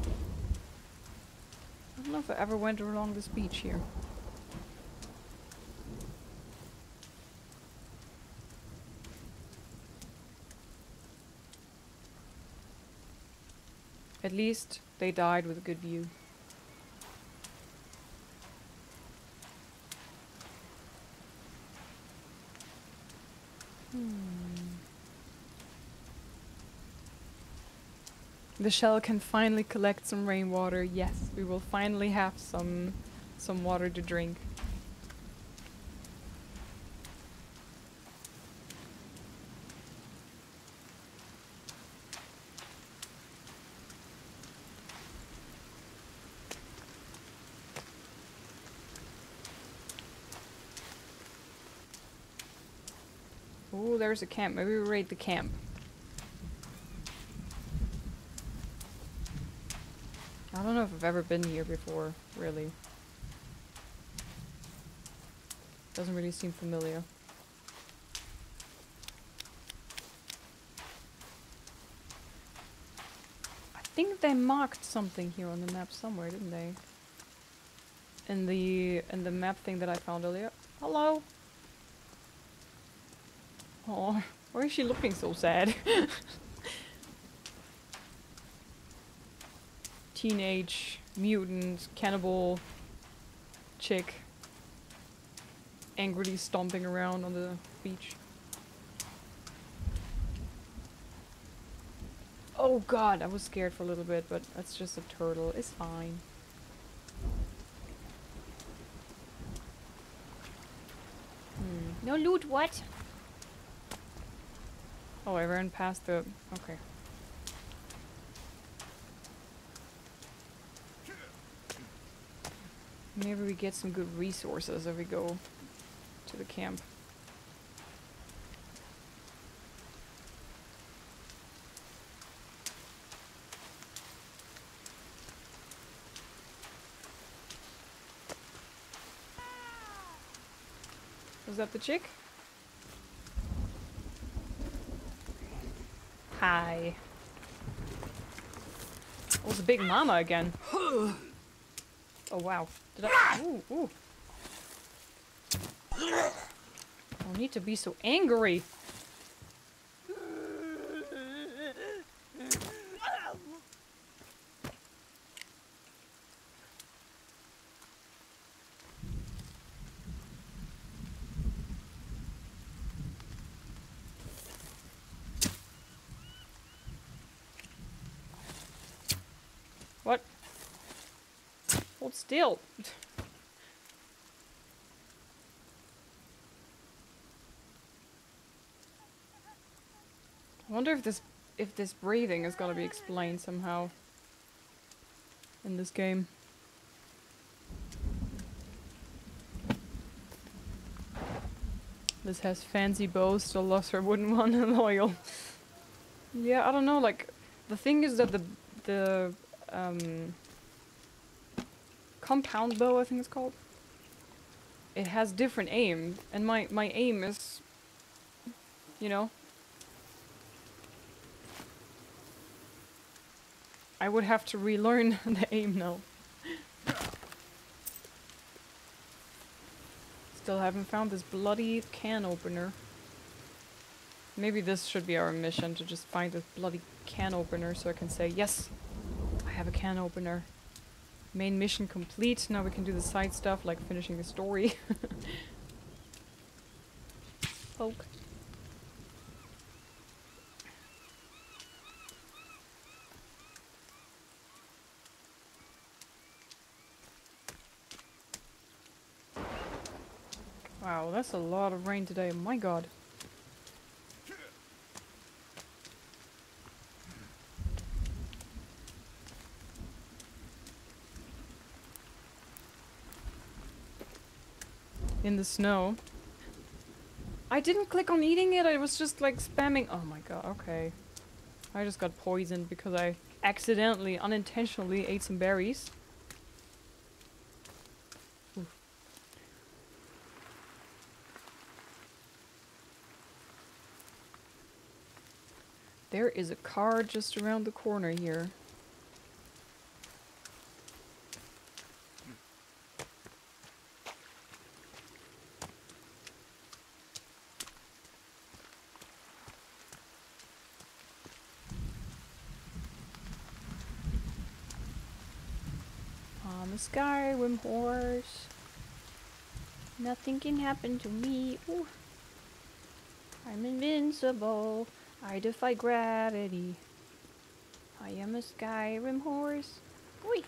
I don't know if I ever went along this beach here. At least they died with a good view. The shell can finally collect some rainwater. Yes, we will finally have some water to drink. There's a camp. Maybe we raid the camp. I don't know if I've ever been here before, really. Doesn't really seem familiar. I think they marked something here on the map somewhere, didn't they? In the map thing that I found earlier. Hello? Oh, why is she looking so sad? Teenage mutant cannibal chick angrily stomping around on the beach. Oh god, I was scared for a little bit, but that's just a turtle. It's fine. No loot, what? Oh, I ran past the... okay. Maybe we get some good resources if we go to the camp. Was that the chick? Hi. Oh, it's a big mama again. Oh wow. Did I? Ooh, ooh. I don't need to be so angry. Still. I wonder if this breathing is gonna be explained somehow in this game. This has fancy bows, still lost her wooden one and loyal. Yeah, I don't know, like the thing is that the compound bow, I think it's called. It has different aim, and my aim is, you know, I would have to relearn the aim now. Still haven't found this bloody can opener. Maybe this should be our mission, to just find this bloody can opener so I can say, yes, I have a can opener. Main mission complete. Now we can do the side stuff, like finishing the story. Poke. Wow, that's a lot of rain today. My God. In the snow. I didn't click on eating it. I was just like spamming. Oh my God. Okay. I just got poisoned because I accidentally, unintentionally ate some berries. There is a car just around the corner here. On the Skyrim horse. Nothing can happen to me. Ooh. I'm invincible. I defy gravity. I am a Skyrim horse. Wait,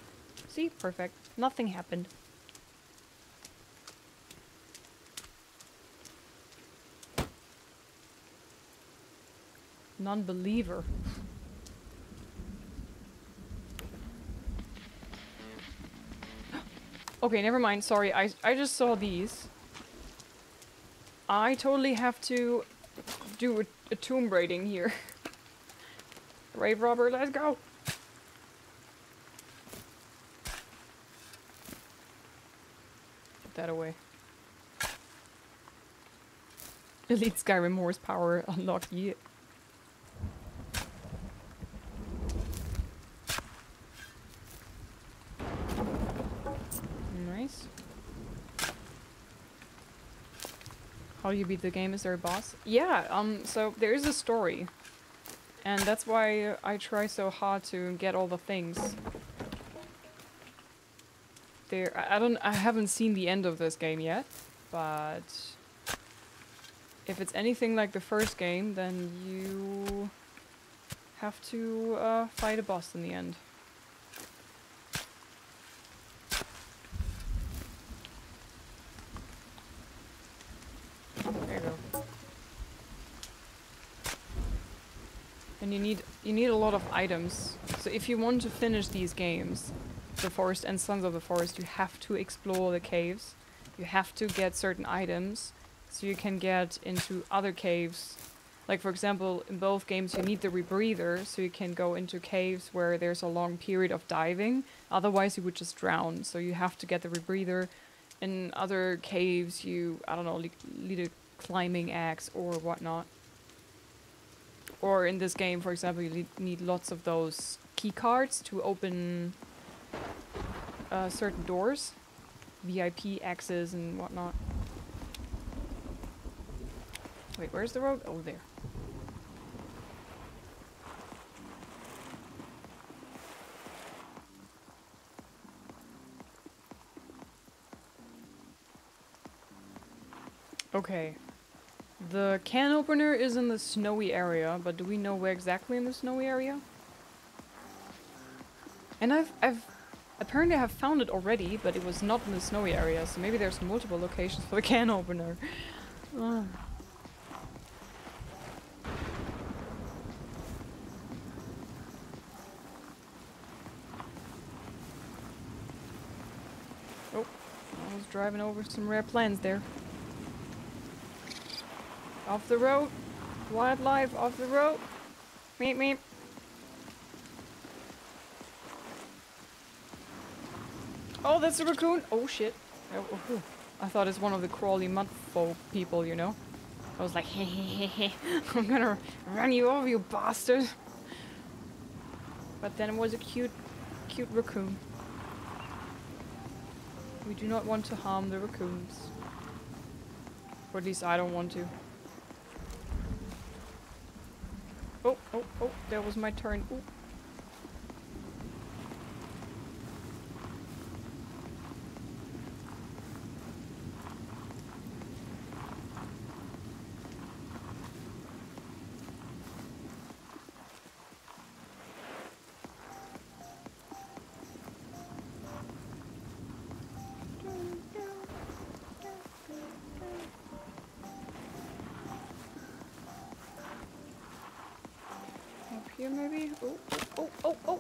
see, perfect. Nothing happened. Non-believer. Okay, never mind. Sorry, I just saw these. I totally have to do a tomb raiding here. Grave robber, let's go! Put that away. Elite Skyrim horsepower unlocked. Yeah. Nice. How do you beat the game? Is there a boss? Yeah, so there is a story. And that's why I try so hard to get all the things. There, I haven't seen the end of this game yet, but if it's anything like the first game, then you have to fight a boss in the end. You need a lot of items, so if you want to finish these games, The Forest and Sons of the Forest, you have to explore the caves, you have to get certain items, so you can get into other caves. Like for example, in both games you need the rebreather, so you can go into caves where there's a long period of diving, otherwise you would just drown, so you have to get the rebreather. In other caves you, I don't know, need a climbing axe or whatnot. Or in this game, for example, you need lots of those key cards to open certain doors, VIP access and whatnot. Wait, where's the road? Oh, there. Okay. The can opener is in the snowy area, but do we know where exactly in the snowy area? And I've apparently have found it already, but it was not in the snowy area, so maybe there's multiple locations for the can opener. Oh, I was driving over some rare plants there. Off the road, wildlife off the road. Meep meep. Oh, that's a raccoon. Oh shit. Oh. I thought it's one of the crawly mud folk people, you know. I was like, hey, hey, hey, hey. I'm gonna run you over, you bastard. But then it was a cute raccoon. We do not want to harm the raccoons. Or at least I don't want to. Oh, oh, oh, that was my turn. Ooh. here maybe? Oh, oh, oh, oh!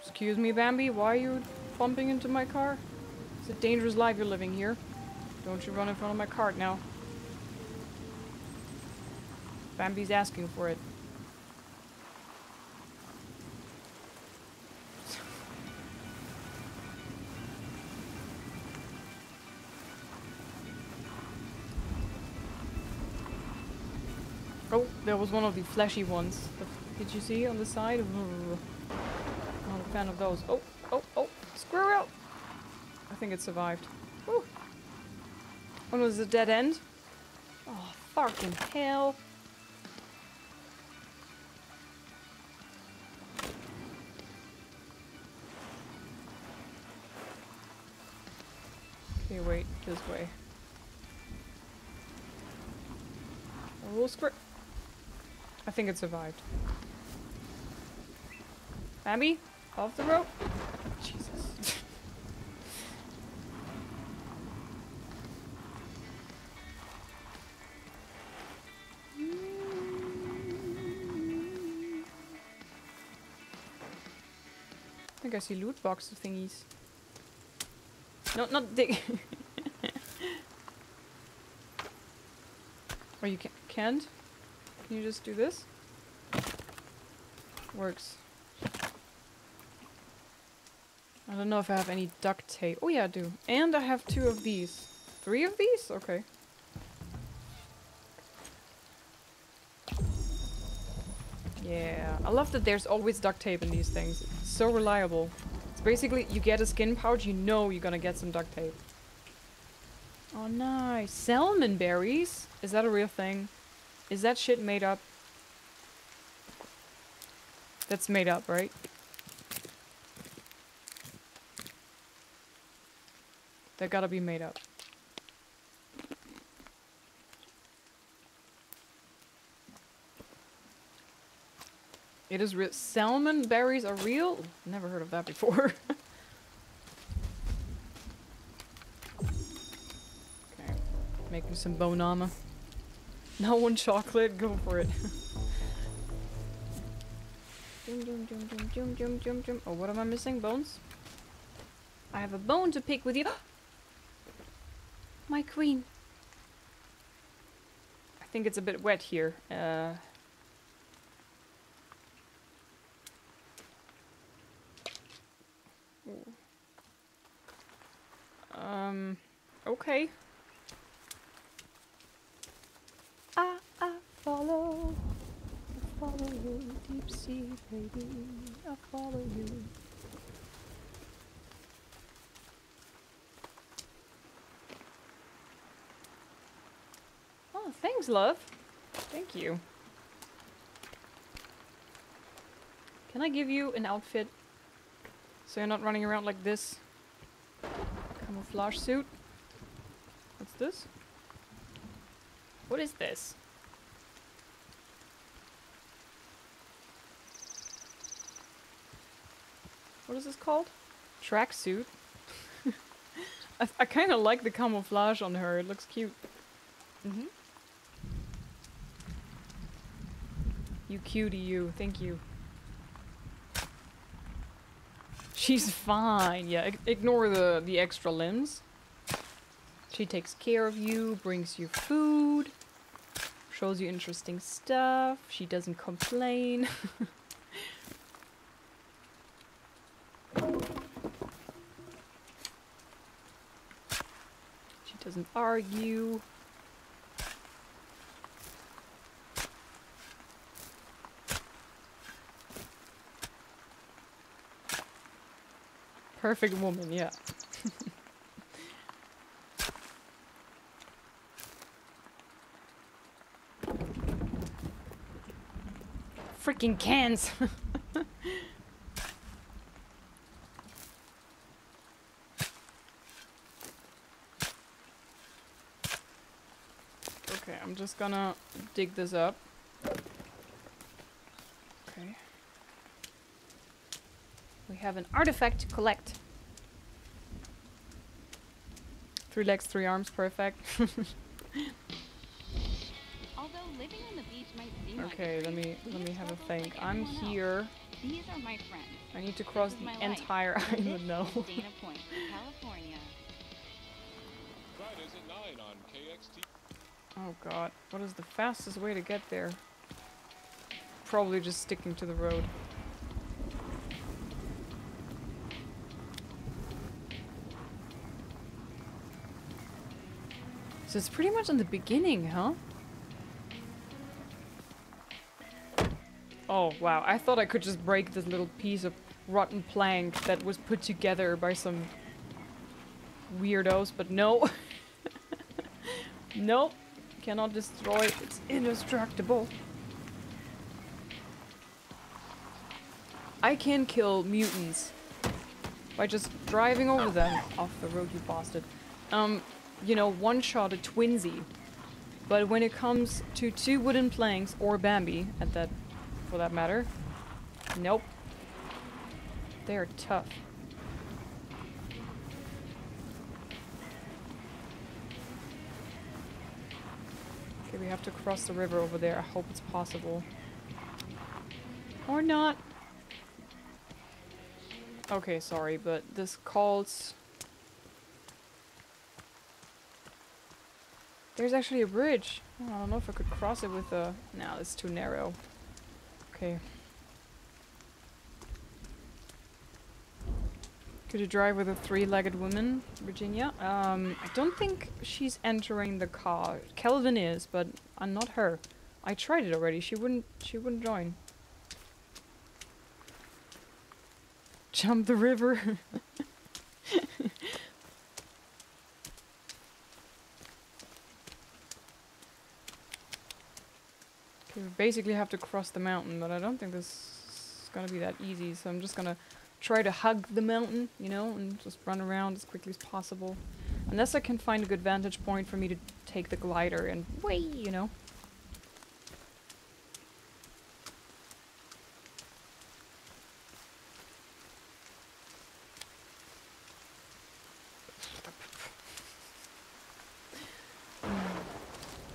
Excuse me, Bambi, why are you bumping into my car? It's a dangerous life you're living here. Don't you run in front of my cart now. Bambi's asking for it. Oh, there was one of the fleshy ones. Did you see on the side? Not a fan of those. Oh, oh, oh, screw out! I think it survived. Woo. One was a dead end. Oh, fucking hell. Okay, wait, this way. Oh, screw. I think it survived. Bambi, off the rope. Jesus. I think I see loot box thingies. No, not dig. Or you can't? Can you just do this? Works. I don't know if I have any duct tape. Oh yeah, I do. And I have two of these. Three of these? Okay. Yeah. I love that there's always duct tape in these things. It's so reliable. It's basically, you get a skin pouch, you know you're gonna get some duct tape. Oh, nice. Salmon berries? Is that a real thing? Is that shit made up? That's made up, right? That gotta be made up. It is real. Salmon berries are real? Never heard of that before. Okay. Making some Bonama. Not one chocolate, go for it. Oh, what am I missing? Bones? I have a bone to pick with you. My queen. I think it's a bit wet here. Okay. I follow. I follow you, deep sea baby. I follow you. Oh, thanks, love. Thank you. Can I give you an outfit? So you're not running around like this. Camouflage suit. What's this? What is this? What is this called? Tracksuit. I kind of like the camouflage on her. It looks cute. Mm-hmm. You cutie you. Thank you. She's fine. Yeah, ignore the extra limbs. She takes care of you, brings you food, shows you interesting stuff. She doesn't complain. She doesn't argue. Perfect woman, yeah. Freaking cans. Okay, I'm just gonna dig this up. Okay. We have an artifact to collect. 3 legs, 3 arms, perfect. Although living on the beach might seem okay, like let me have a think. Like I'm here. Else. These are my friends. I need to cross the entire island now. Dana Point, California. Fridays at 9 on KXT. Oh god, what is the fastest way to get there? Probably just sticking to the road. So it's pretty much in the beginning, huh? Oh wow, I thought I could just break this little piece of rotten plank that was put together by some weirdos, but no. Nope, cannot destroy, it's indestructible. I can kill mutants by just driving over them. Off the road, you bastard. You know, one shot a twinsy, but when it comes to 2 wooden planks or Bambi, at that, for that matter, nope, they're tough. Okay, we have to cross the river over there. I hope it's possible, or not. Okay, sorry, but this calls. There's actually a bridge. Oh, I don't know if I could cross it with a... No, it's too narrow. Okay. Could you drive with a 3-legged woman, Virginia? I don't think she's entering the car. Kelvin is, but I'm not her. I tried it already. She wouldn't join. Jump the river. We basically have to cross the mountain, but I don't think this is gonna be that easy, so I'm just gonna try to hug the mountain, you know, and just run around as quickly as possible. Unless I can find a good vantage point for me to take the glider and way, you know.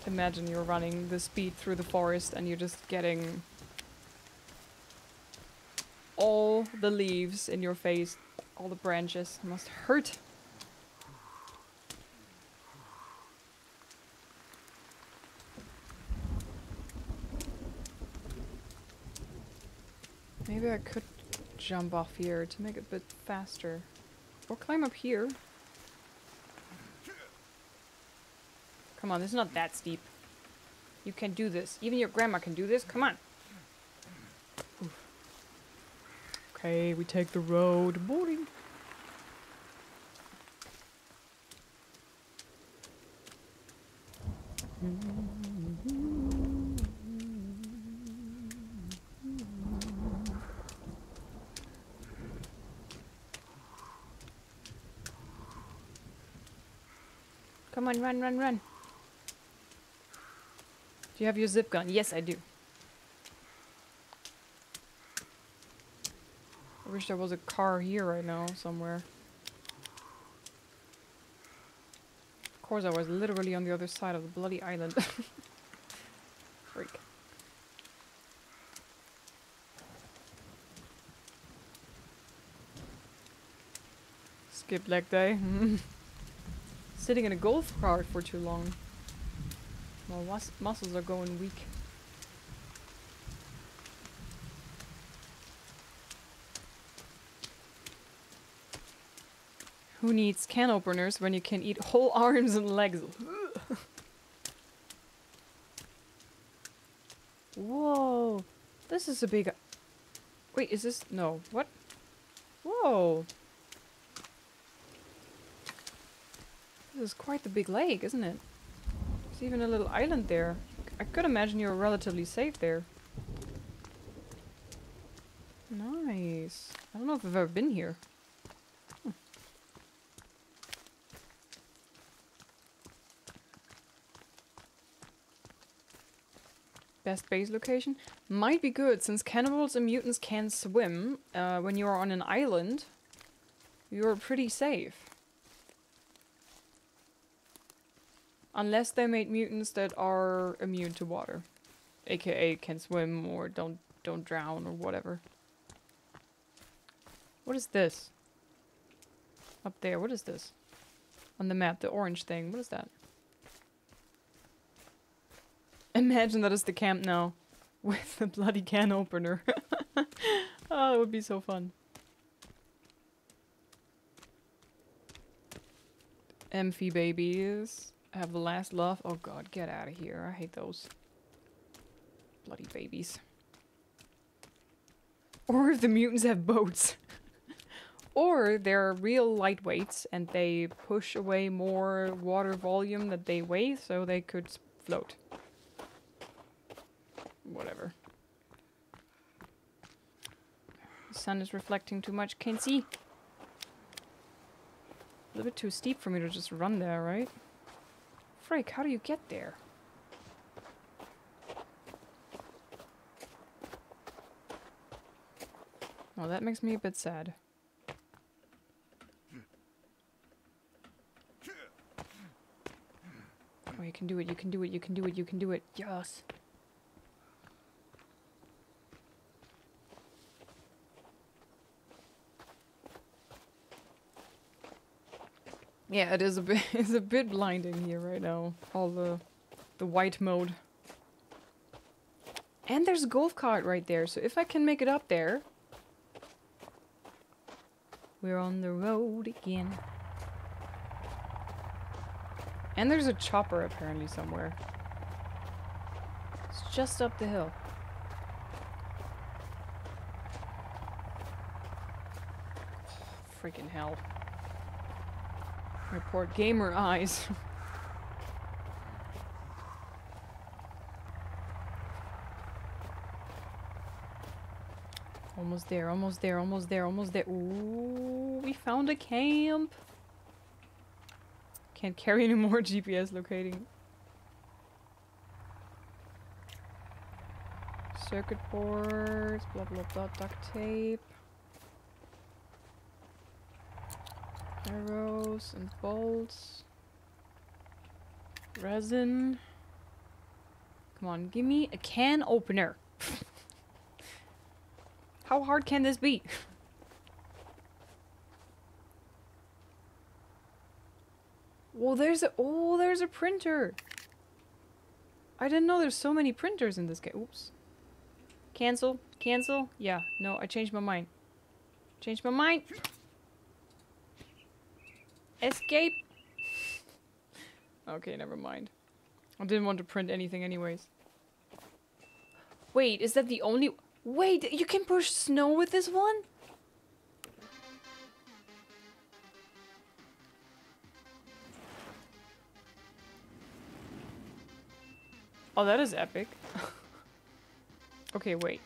Imagine you're running this speed through the forest and you're just getting all the leaves in your face, all the branches. It must hurt. Maybe I could jump off here to make it a bit faster. Or climb up here. Come on, this is not that steep. You can do this. Even your grandma can do this. Come on. Oof. Okay, we take the road. Boring. Come on, run, run, run. Do you have your zip gun? Yes, I do. I wish there was a car here right now, somewhere. Of course, I was literally on the other side of the bloody island. Freak. Skip leg day. Sitting in a golf cart for too long. My muscles are going weak. Who needs can openers when you can eat whole arms and legs? Whoa. This is a big... Wait, is this... No. What? Whoa. This is quite the big lake, isn't it? Even a little island there. I could imagine you're relatively safe there. Nice. I don't know if I've ever been here. Hmm. their space location. Might be good, since cannibals and mutants can swim. When you are on an island, you're pretty safe. Unless they made mutants that are immune to water. AKA can swim or don't drown or whatever. What is this? Up there, what is this? On the map, the orange thing, what is that? Imagine that is the camp now. With the bloody can opener. Oh, it would be so fun. Amphi babies. Have the last love. Oh god, get out of here. I hate those. Bloody babies. Or if the mutants have boats. Or they're real lightweights and they push away more water volume that they weigh so they could float. Whatever. The sun is reflecting too much. Can't see. A little bit too steep for me to just run there, right? Frick, how do you get there? Well, that makes me a bit sad. Oh, you can do it, you can do it, you can do it, you can do it. Yes! Yeah, it is a bit it's a bit blinding here right now. All the white mode. And there's a golf cart right there, so if I can make it up there. We're on the road again. And there's a chopper apparently somewhere. It's just up the hill. Freaking hell. My poor gamer eyes. Almost there, almost there, almost there, almost there. Ooh, we found a camp. Can't carry any more GPS locating. Circuit boards, blah blah blah, duct tape. Arrows and bolts. Resin. Come on, give me a can opener. How hard can this be? Well, there's a... Oh, there's a printer! I didn't know there's so many printers in this game. Oops. Cancel. Cancel. Yeah. No, I changed my mind. Changed my mind! Escape! Okay, never mind. I didn't want to print anything anyways. Wait, is that the only... Wait, you can push snow with this one? Oh, that is epic. Okay, wait.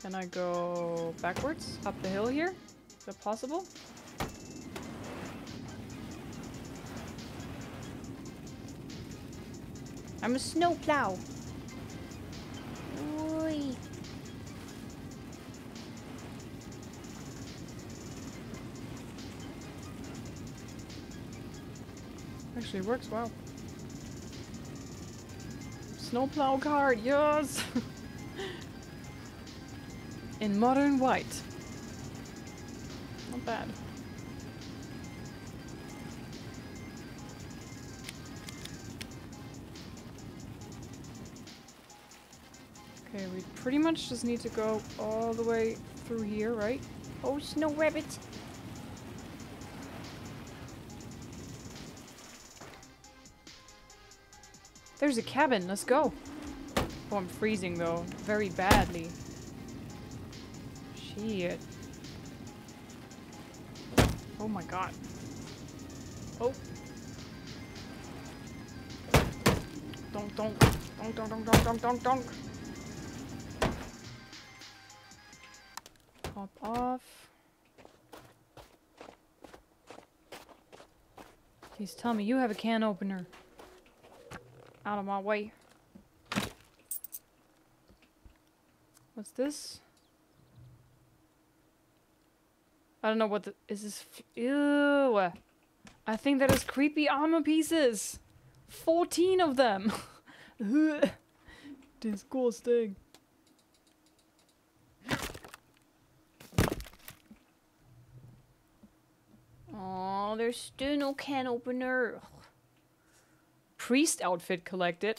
Can I go backwards? Up the hill here? Is that possible? I'm a snowplow. Oi. Actually works well. Snowplow card, yes! In modern white. Not bad. Okay, we pretty much just need to go all the way through here, right? Oh, snow rabbit! There's a cabin, let's go! Oh, I'm freezing though, very badly. Shit. Oh my god. Oh. Donk donk. Donk donk donk donk donk donk donk. Pop off. Please tell me you have a can opener. Out of my way. What's this? I don't know what the... Is this... Ew. I think that is creepy armor pieces. 14 of them. Disgusting. Oh, there's still no can opener. Priest outfit collected.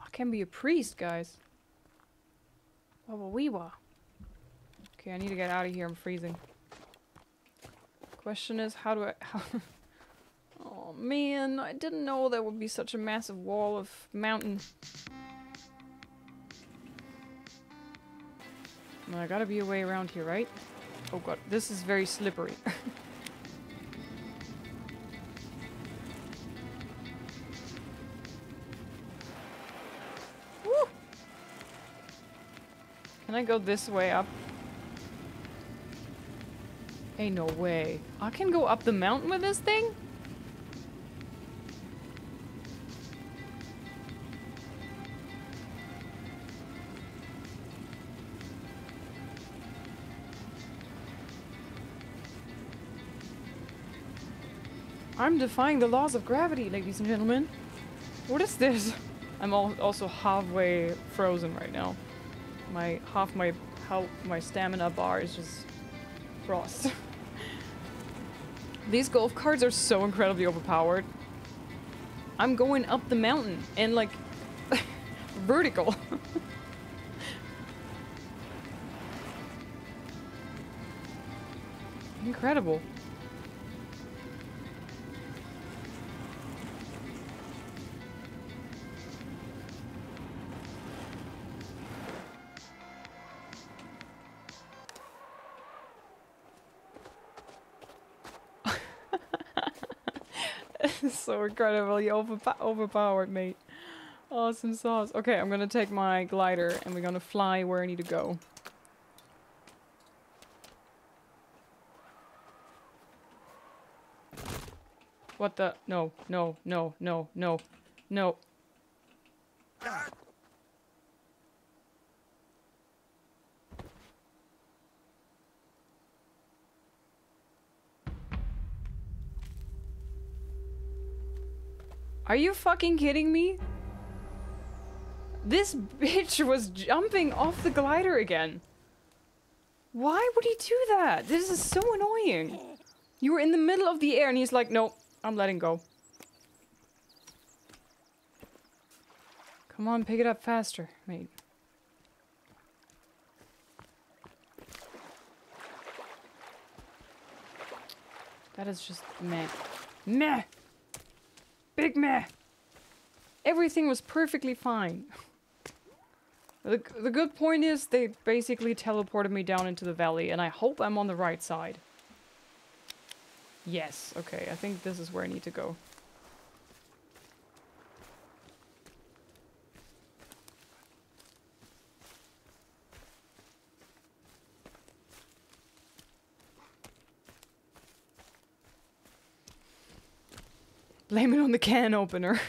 I can be a priest, guys. Wabba weewa. Okay, I need to get out of here. I'm freezing. Question is, how do I... How oh, man. I didn't know there would be such a massive wall of mountain. Well, there gotta be a way around here, right? Oh god, this is very slippery. Woo! Can I go this way up? Ain't no way. I can go up the mountain with this thing? I'm defying the laws of gravity, ladies and gentlemen. What is this? I'm also halfway frozen right now. My half my stamina bar is just frost. These golf carts are so incredibly overpowered. I'm going up the mountain and like vertical. Incredible. So incredibly overpowered, mate. Awesome sauce. Okay, I'm gonna take my glider and we're gonna fly where I need to go. What the? No, no, no, no, no, no. Are you fucking kidding me? This bitch was jumping off the glider again. Why would he do that? This is so annoying. You were in the middle of the air and he's like, no, I'm letting go. Come on, pick it up faster, mate. That is just meh. Meh! Big meh. Everything was perfectly fine. The good point is they basically teleported me down into the valley, and I hope I'm on the right side. Yes, okay, I think this is where I need to go. Blame it on the can opener.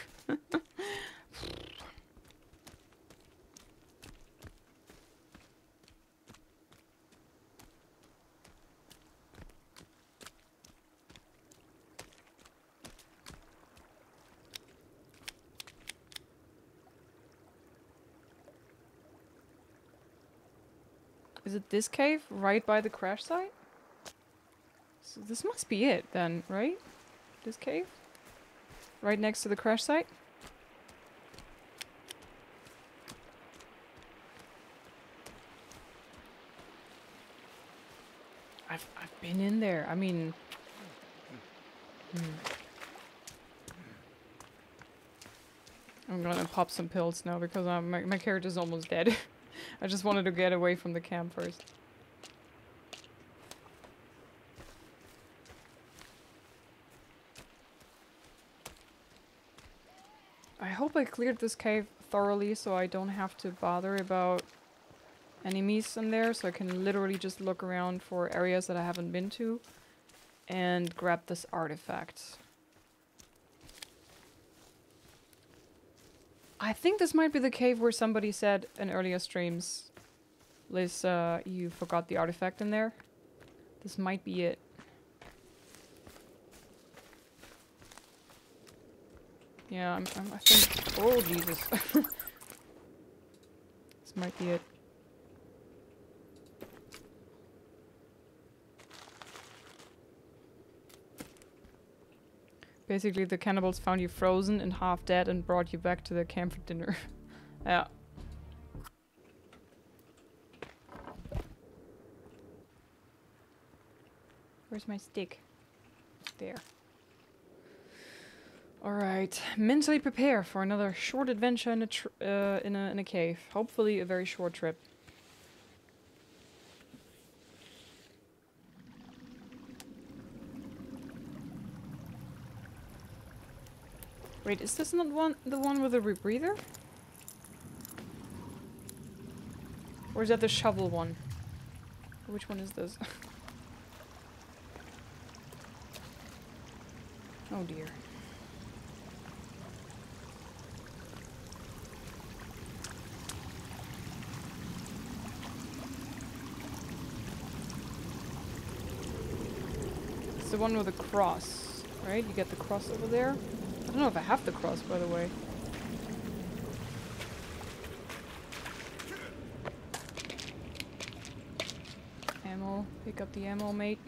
Is it this cave right by the crash site? So this must be it then, right? This cave? Right next to the crash site. I've been in there. I mean... I'm gonna pop some pills now because my character's almost dead. I just wanted to get away from the camp first. I cleared this cave thoroughly so I don't have to bother about enemies in there, so I can literally just look around for areas that I haven't been to and grab this artifact. I think this might be the cave where somebody said in earlier streams, Liz, you forgot the artifact in there. This might be it. Yeah, I think... Oh, Jesus. This might be it. Basically, the cannibals found you frozen and half dead and brought you back to their camp for dinner. Yeah. Where's my stick? There. Alright, mentally prepare for another short adventure in a cave. Hopefully a very short trip. Wait, is this not the one with the rebreather? Or is that the shovel one? Which one is this? Oh dear. It's the one with the cross, right? You get the cross over there. I don't know if I have the cross, by the way. Ammo. Pick up the ammo, mate.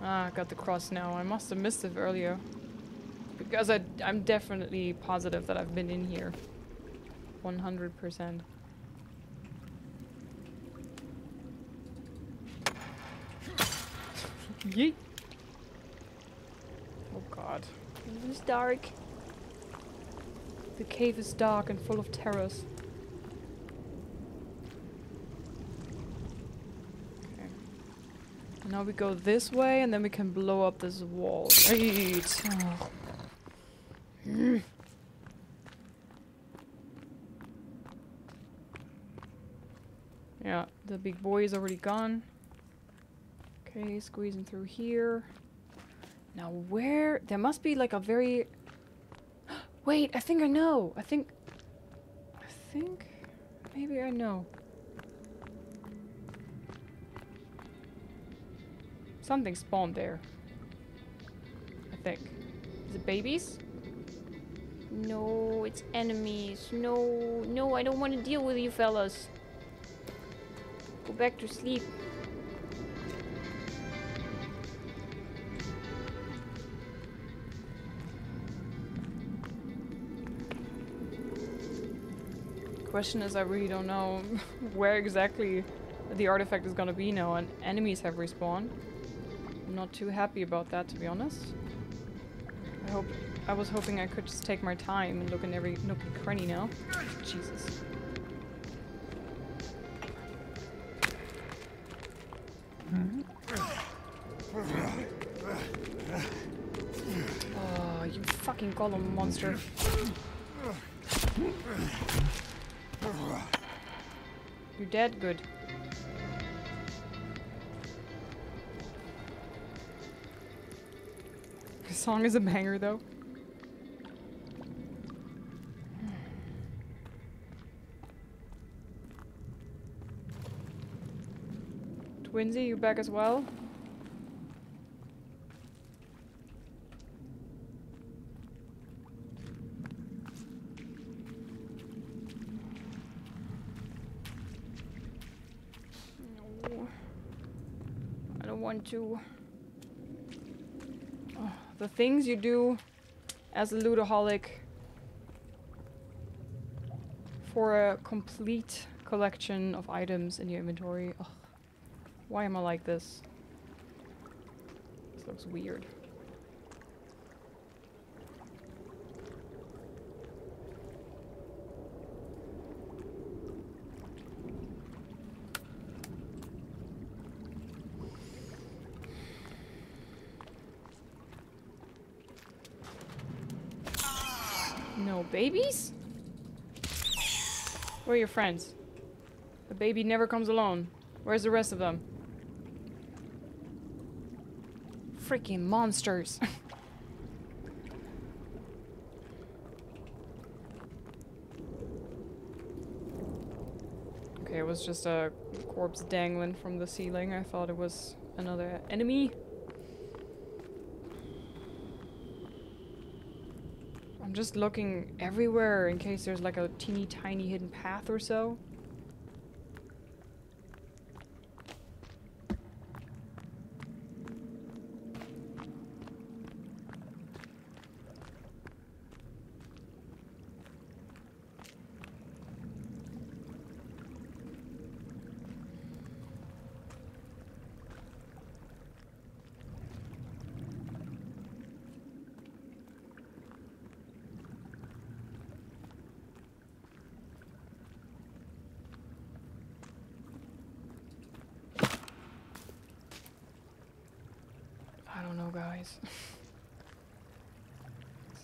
Ah, I got the cross now. I must have missed it earlier. Because I'm definitely positive that I've been in here. 100%. Yeet. Oh god. It is dark. The cave is dark and full of terrors. Okay. Now we go this way and then we can blow up this wall. Right. Oh. Mm. Yeah, the big boy is already gone. Okay, squeezing through here. Now where... There must be like a very... Wait, I think I know. I think... Maybe I know. Something spawned there. I think. Is it babies? No, it's enemies. No, no, I don't want to deal with you fellas. Go back to sleep. The question is, I really don't know where exactly the artifact is gonna be now, and enemies have respawned. I'm not too happy about that, to be honest. I was hoping I could just take my time and look in every nook and cranny now. Jesus. Oh, you fucking golem monster. You're dead? Good. The song is a banger, though. Twinsy, you back as well? To oh, the things you do as a ludaholic for a complete collection of items in your inventory. Ugh. Why am I like this? This looks weird. Babies? Where are your friends? The baby never comes alone. Where's the rest of them? Freaking monsters. Okay, it was just a corpse dangling from the ceiling. I thought it was another enemy. I'm just looking everywhere in case there's like a teeny tiny hidden path or so.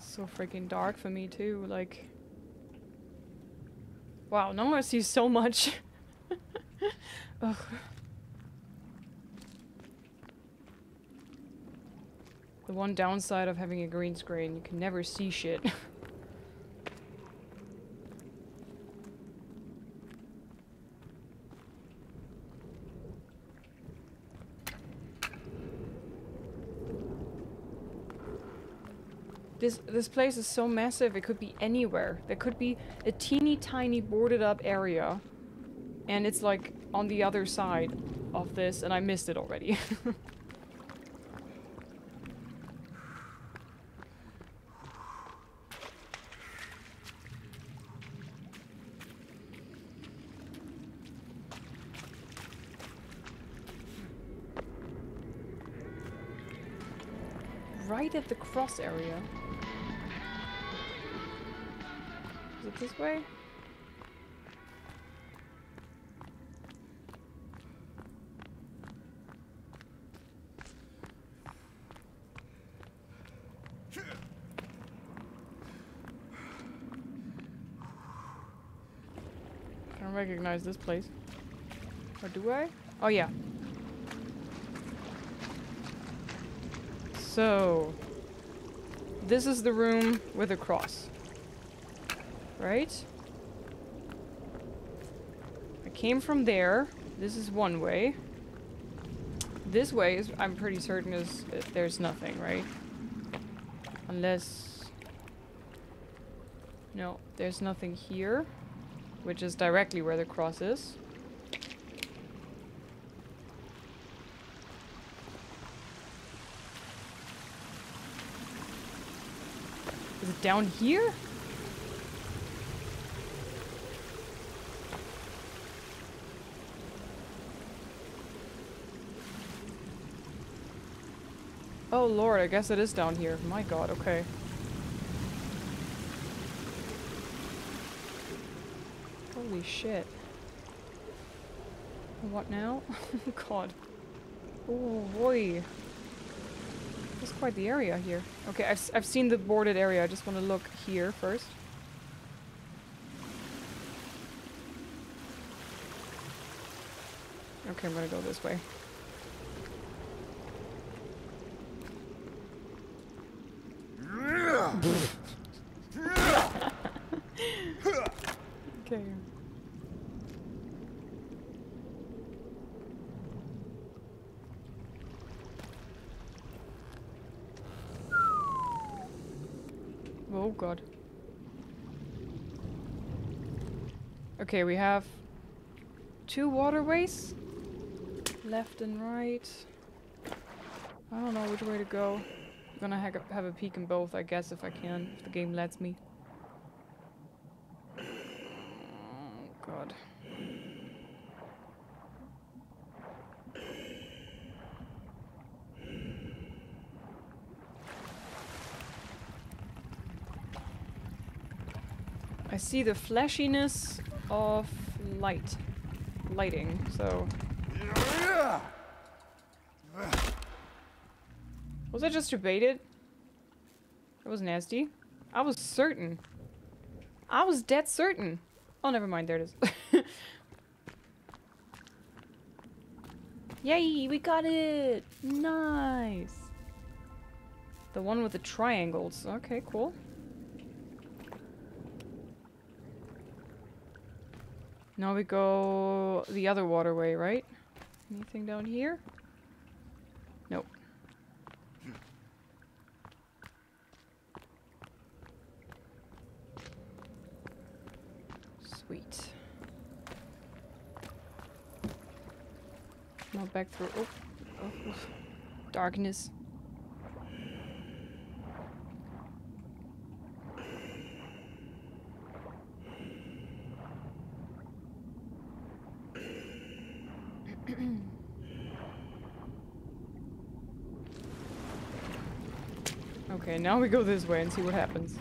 So freaking dark for me too, like, wow, now I see so much. Ugh. The one downside of having a green screen, you can never see shit. This place is so massive, it could be anywhere. There could be a teeny tiny boarded up area, and it's like on the other side of this, and I missed it already. Right at the cross area. Is it this way? I don't recognize this place. Or do I? Oh yeah. So, this is the room with a cross. Right? I came from there. This is one way. This way is, I'm pretty certain, is there's nothing, right? Unless... No, there's nothing here, which is directly where the cross is. Is it down here? Oh lord, I guess it is down here. My god, okay. Holy shit. What now? God. Oh boy. That's quite the area here. Okay, I've seen the boarded area. I just want to look here first. Okay, I'm gonna go this way. Okay. Oh god. Okay, we have two waterways. Left and right. I don't know which way to go. I'm gonna have a peek in both, I guess, if I can. If the game lets me. Oh god. I see the flashiness of lighting, so... Was I just debated? That was nasty. I was certain. I was dead certain. Oh, never mind, there it is. Yay, we got it! Nice! The one with the triangles. Okay, cool. Now we go the other waterway, right? Anything down here? Nope. Sweet. Now back through. Oh. Oh. Darkness. Okay, now we go this way and see what happens.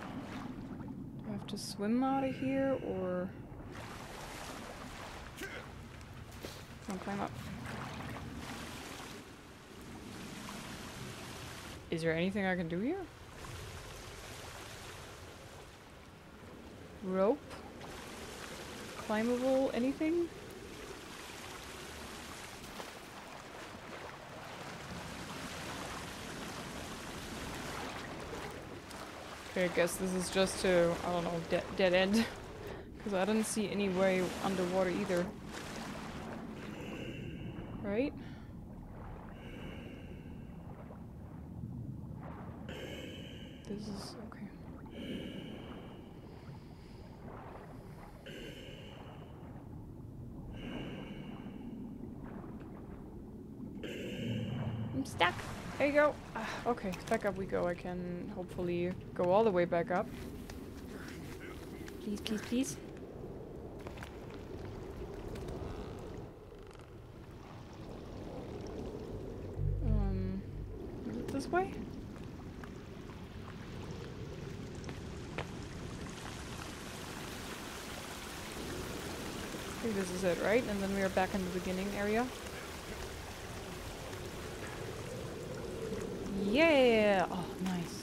Do I have to swim out of here, or... I'll climb up. Is there anything I can do here? Rope? Climbable? Anything? Okay, I guess this is just to, I don't know, dead end. Because I didn't see any way underwater either. Right? This is... Stuck. There you go. Okay, back up we go. I can hopefully go all the way back up. Please, please, please. Is it this way? I think this is it, right? And then we are back in the beginning area. Yeah! Oh, nice.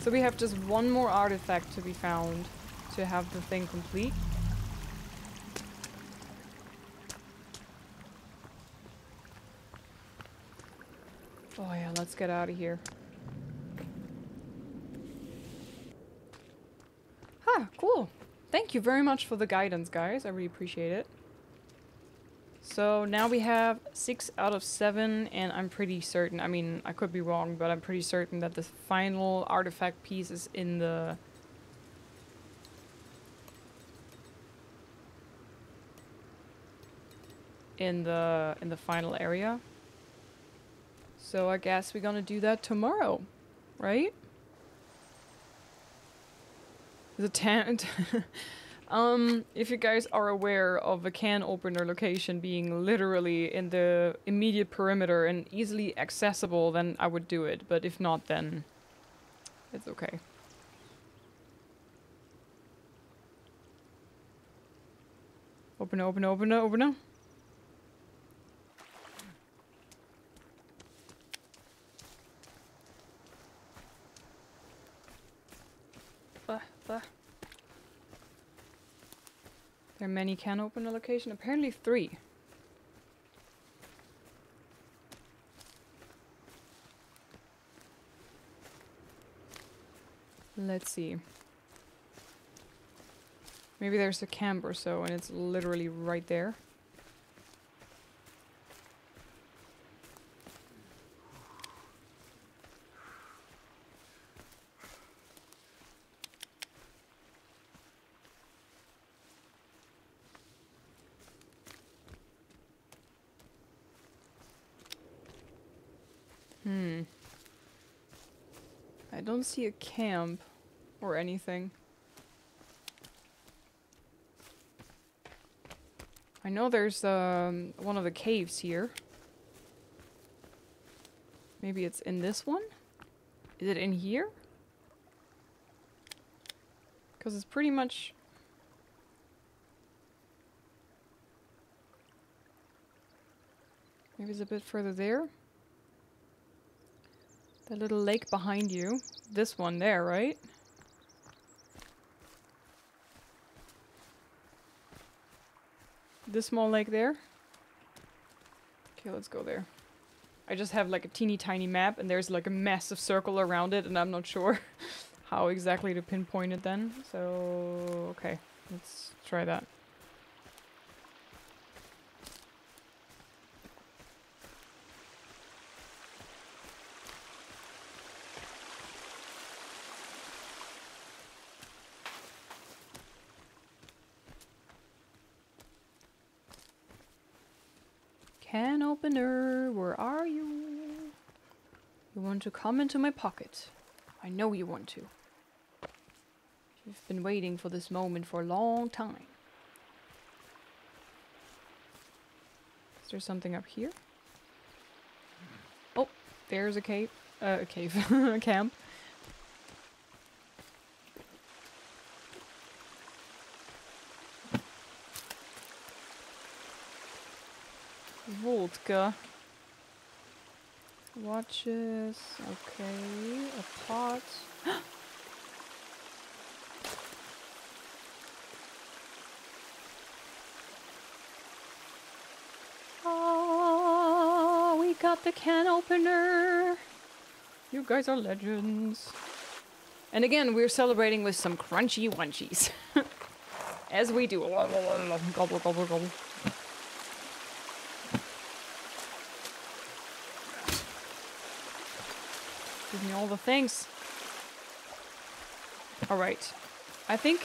So we have just one more artifact to be found to have the thing complete. Oh yeah, let's get out of here. Huh, cool. Thank you very much for the guidance, guys. I really appreciate it. So now we have 6 out of 7, and I'm pretty certain, I mean, I could be wrong, but I'm pretty certain that the final artifact piece is in the... in the final area. So I guess we're gonna do that tomorrow, right? The tent... if you guys are aware of a can opener location being literally in the immediate perimeter and easily accessible, then I would do it. But if not, then it's okay. Open, open, open, open. There are many can open a location. Apparently 3. Let's see. Maybe there's a camp or so, and it's literally right there. I don't see a camp or anything. I know there's one of the caves here. Maybe it's in this one? Is it in here? Because it's pretty much... Maybe it's a bit further there? The little lake behind you. This one there, right? The small lake there. Okay, let's go there. I just have like a teeny tiny map and there's like a massive circle around it and I'm not sure how exactly to pinpoint it then. So, okay, let's try that. Can opener, where are you? You want to come into my pocket. I know you want to. You've been waiting for this moment for a long time. Is there something up here? Oh, there's a cave. A camp. Vodka. Watches. Okay. A pot. Oh, we got the can opener. You guys are legends. And again, we're celebrating with some crunchy wunchies. As we do. Gobble, gobble, gobble. Give me all the things. Alright. I think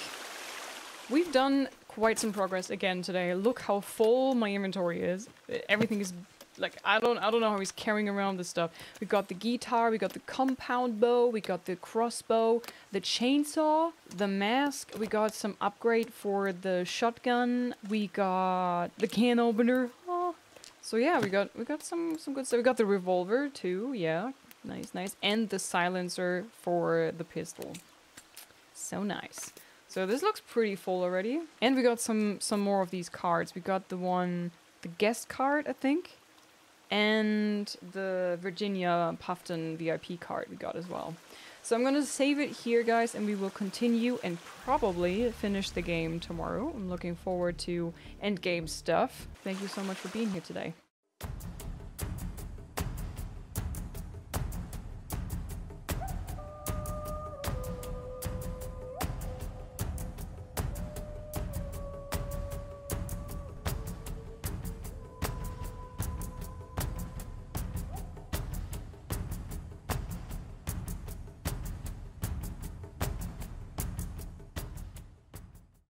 we've done quite some progress again today. Look how full my inventory is. Everything is like I don't know how he's carrying around this stuff. We got the guitar, we got the compound bow, we got the crossbow, the chainsaw, the mask, we got some upgrade for the shotgun, we got the can opener. Oh. So yeah, we got some good stuff. We got the revolver too, yeah. Nice, nice. And the silencer for the pistol. So nice. So this looks pretty full already. And we got some more of these cards. We got the guest card, I think. And the Virginia Puffton VIP card we got as well. So I'm gonna save it here, guys, and we will continue and probably finish the game tomorrow. I'm looking forward to endgame stuff. Thank you so much for being here today.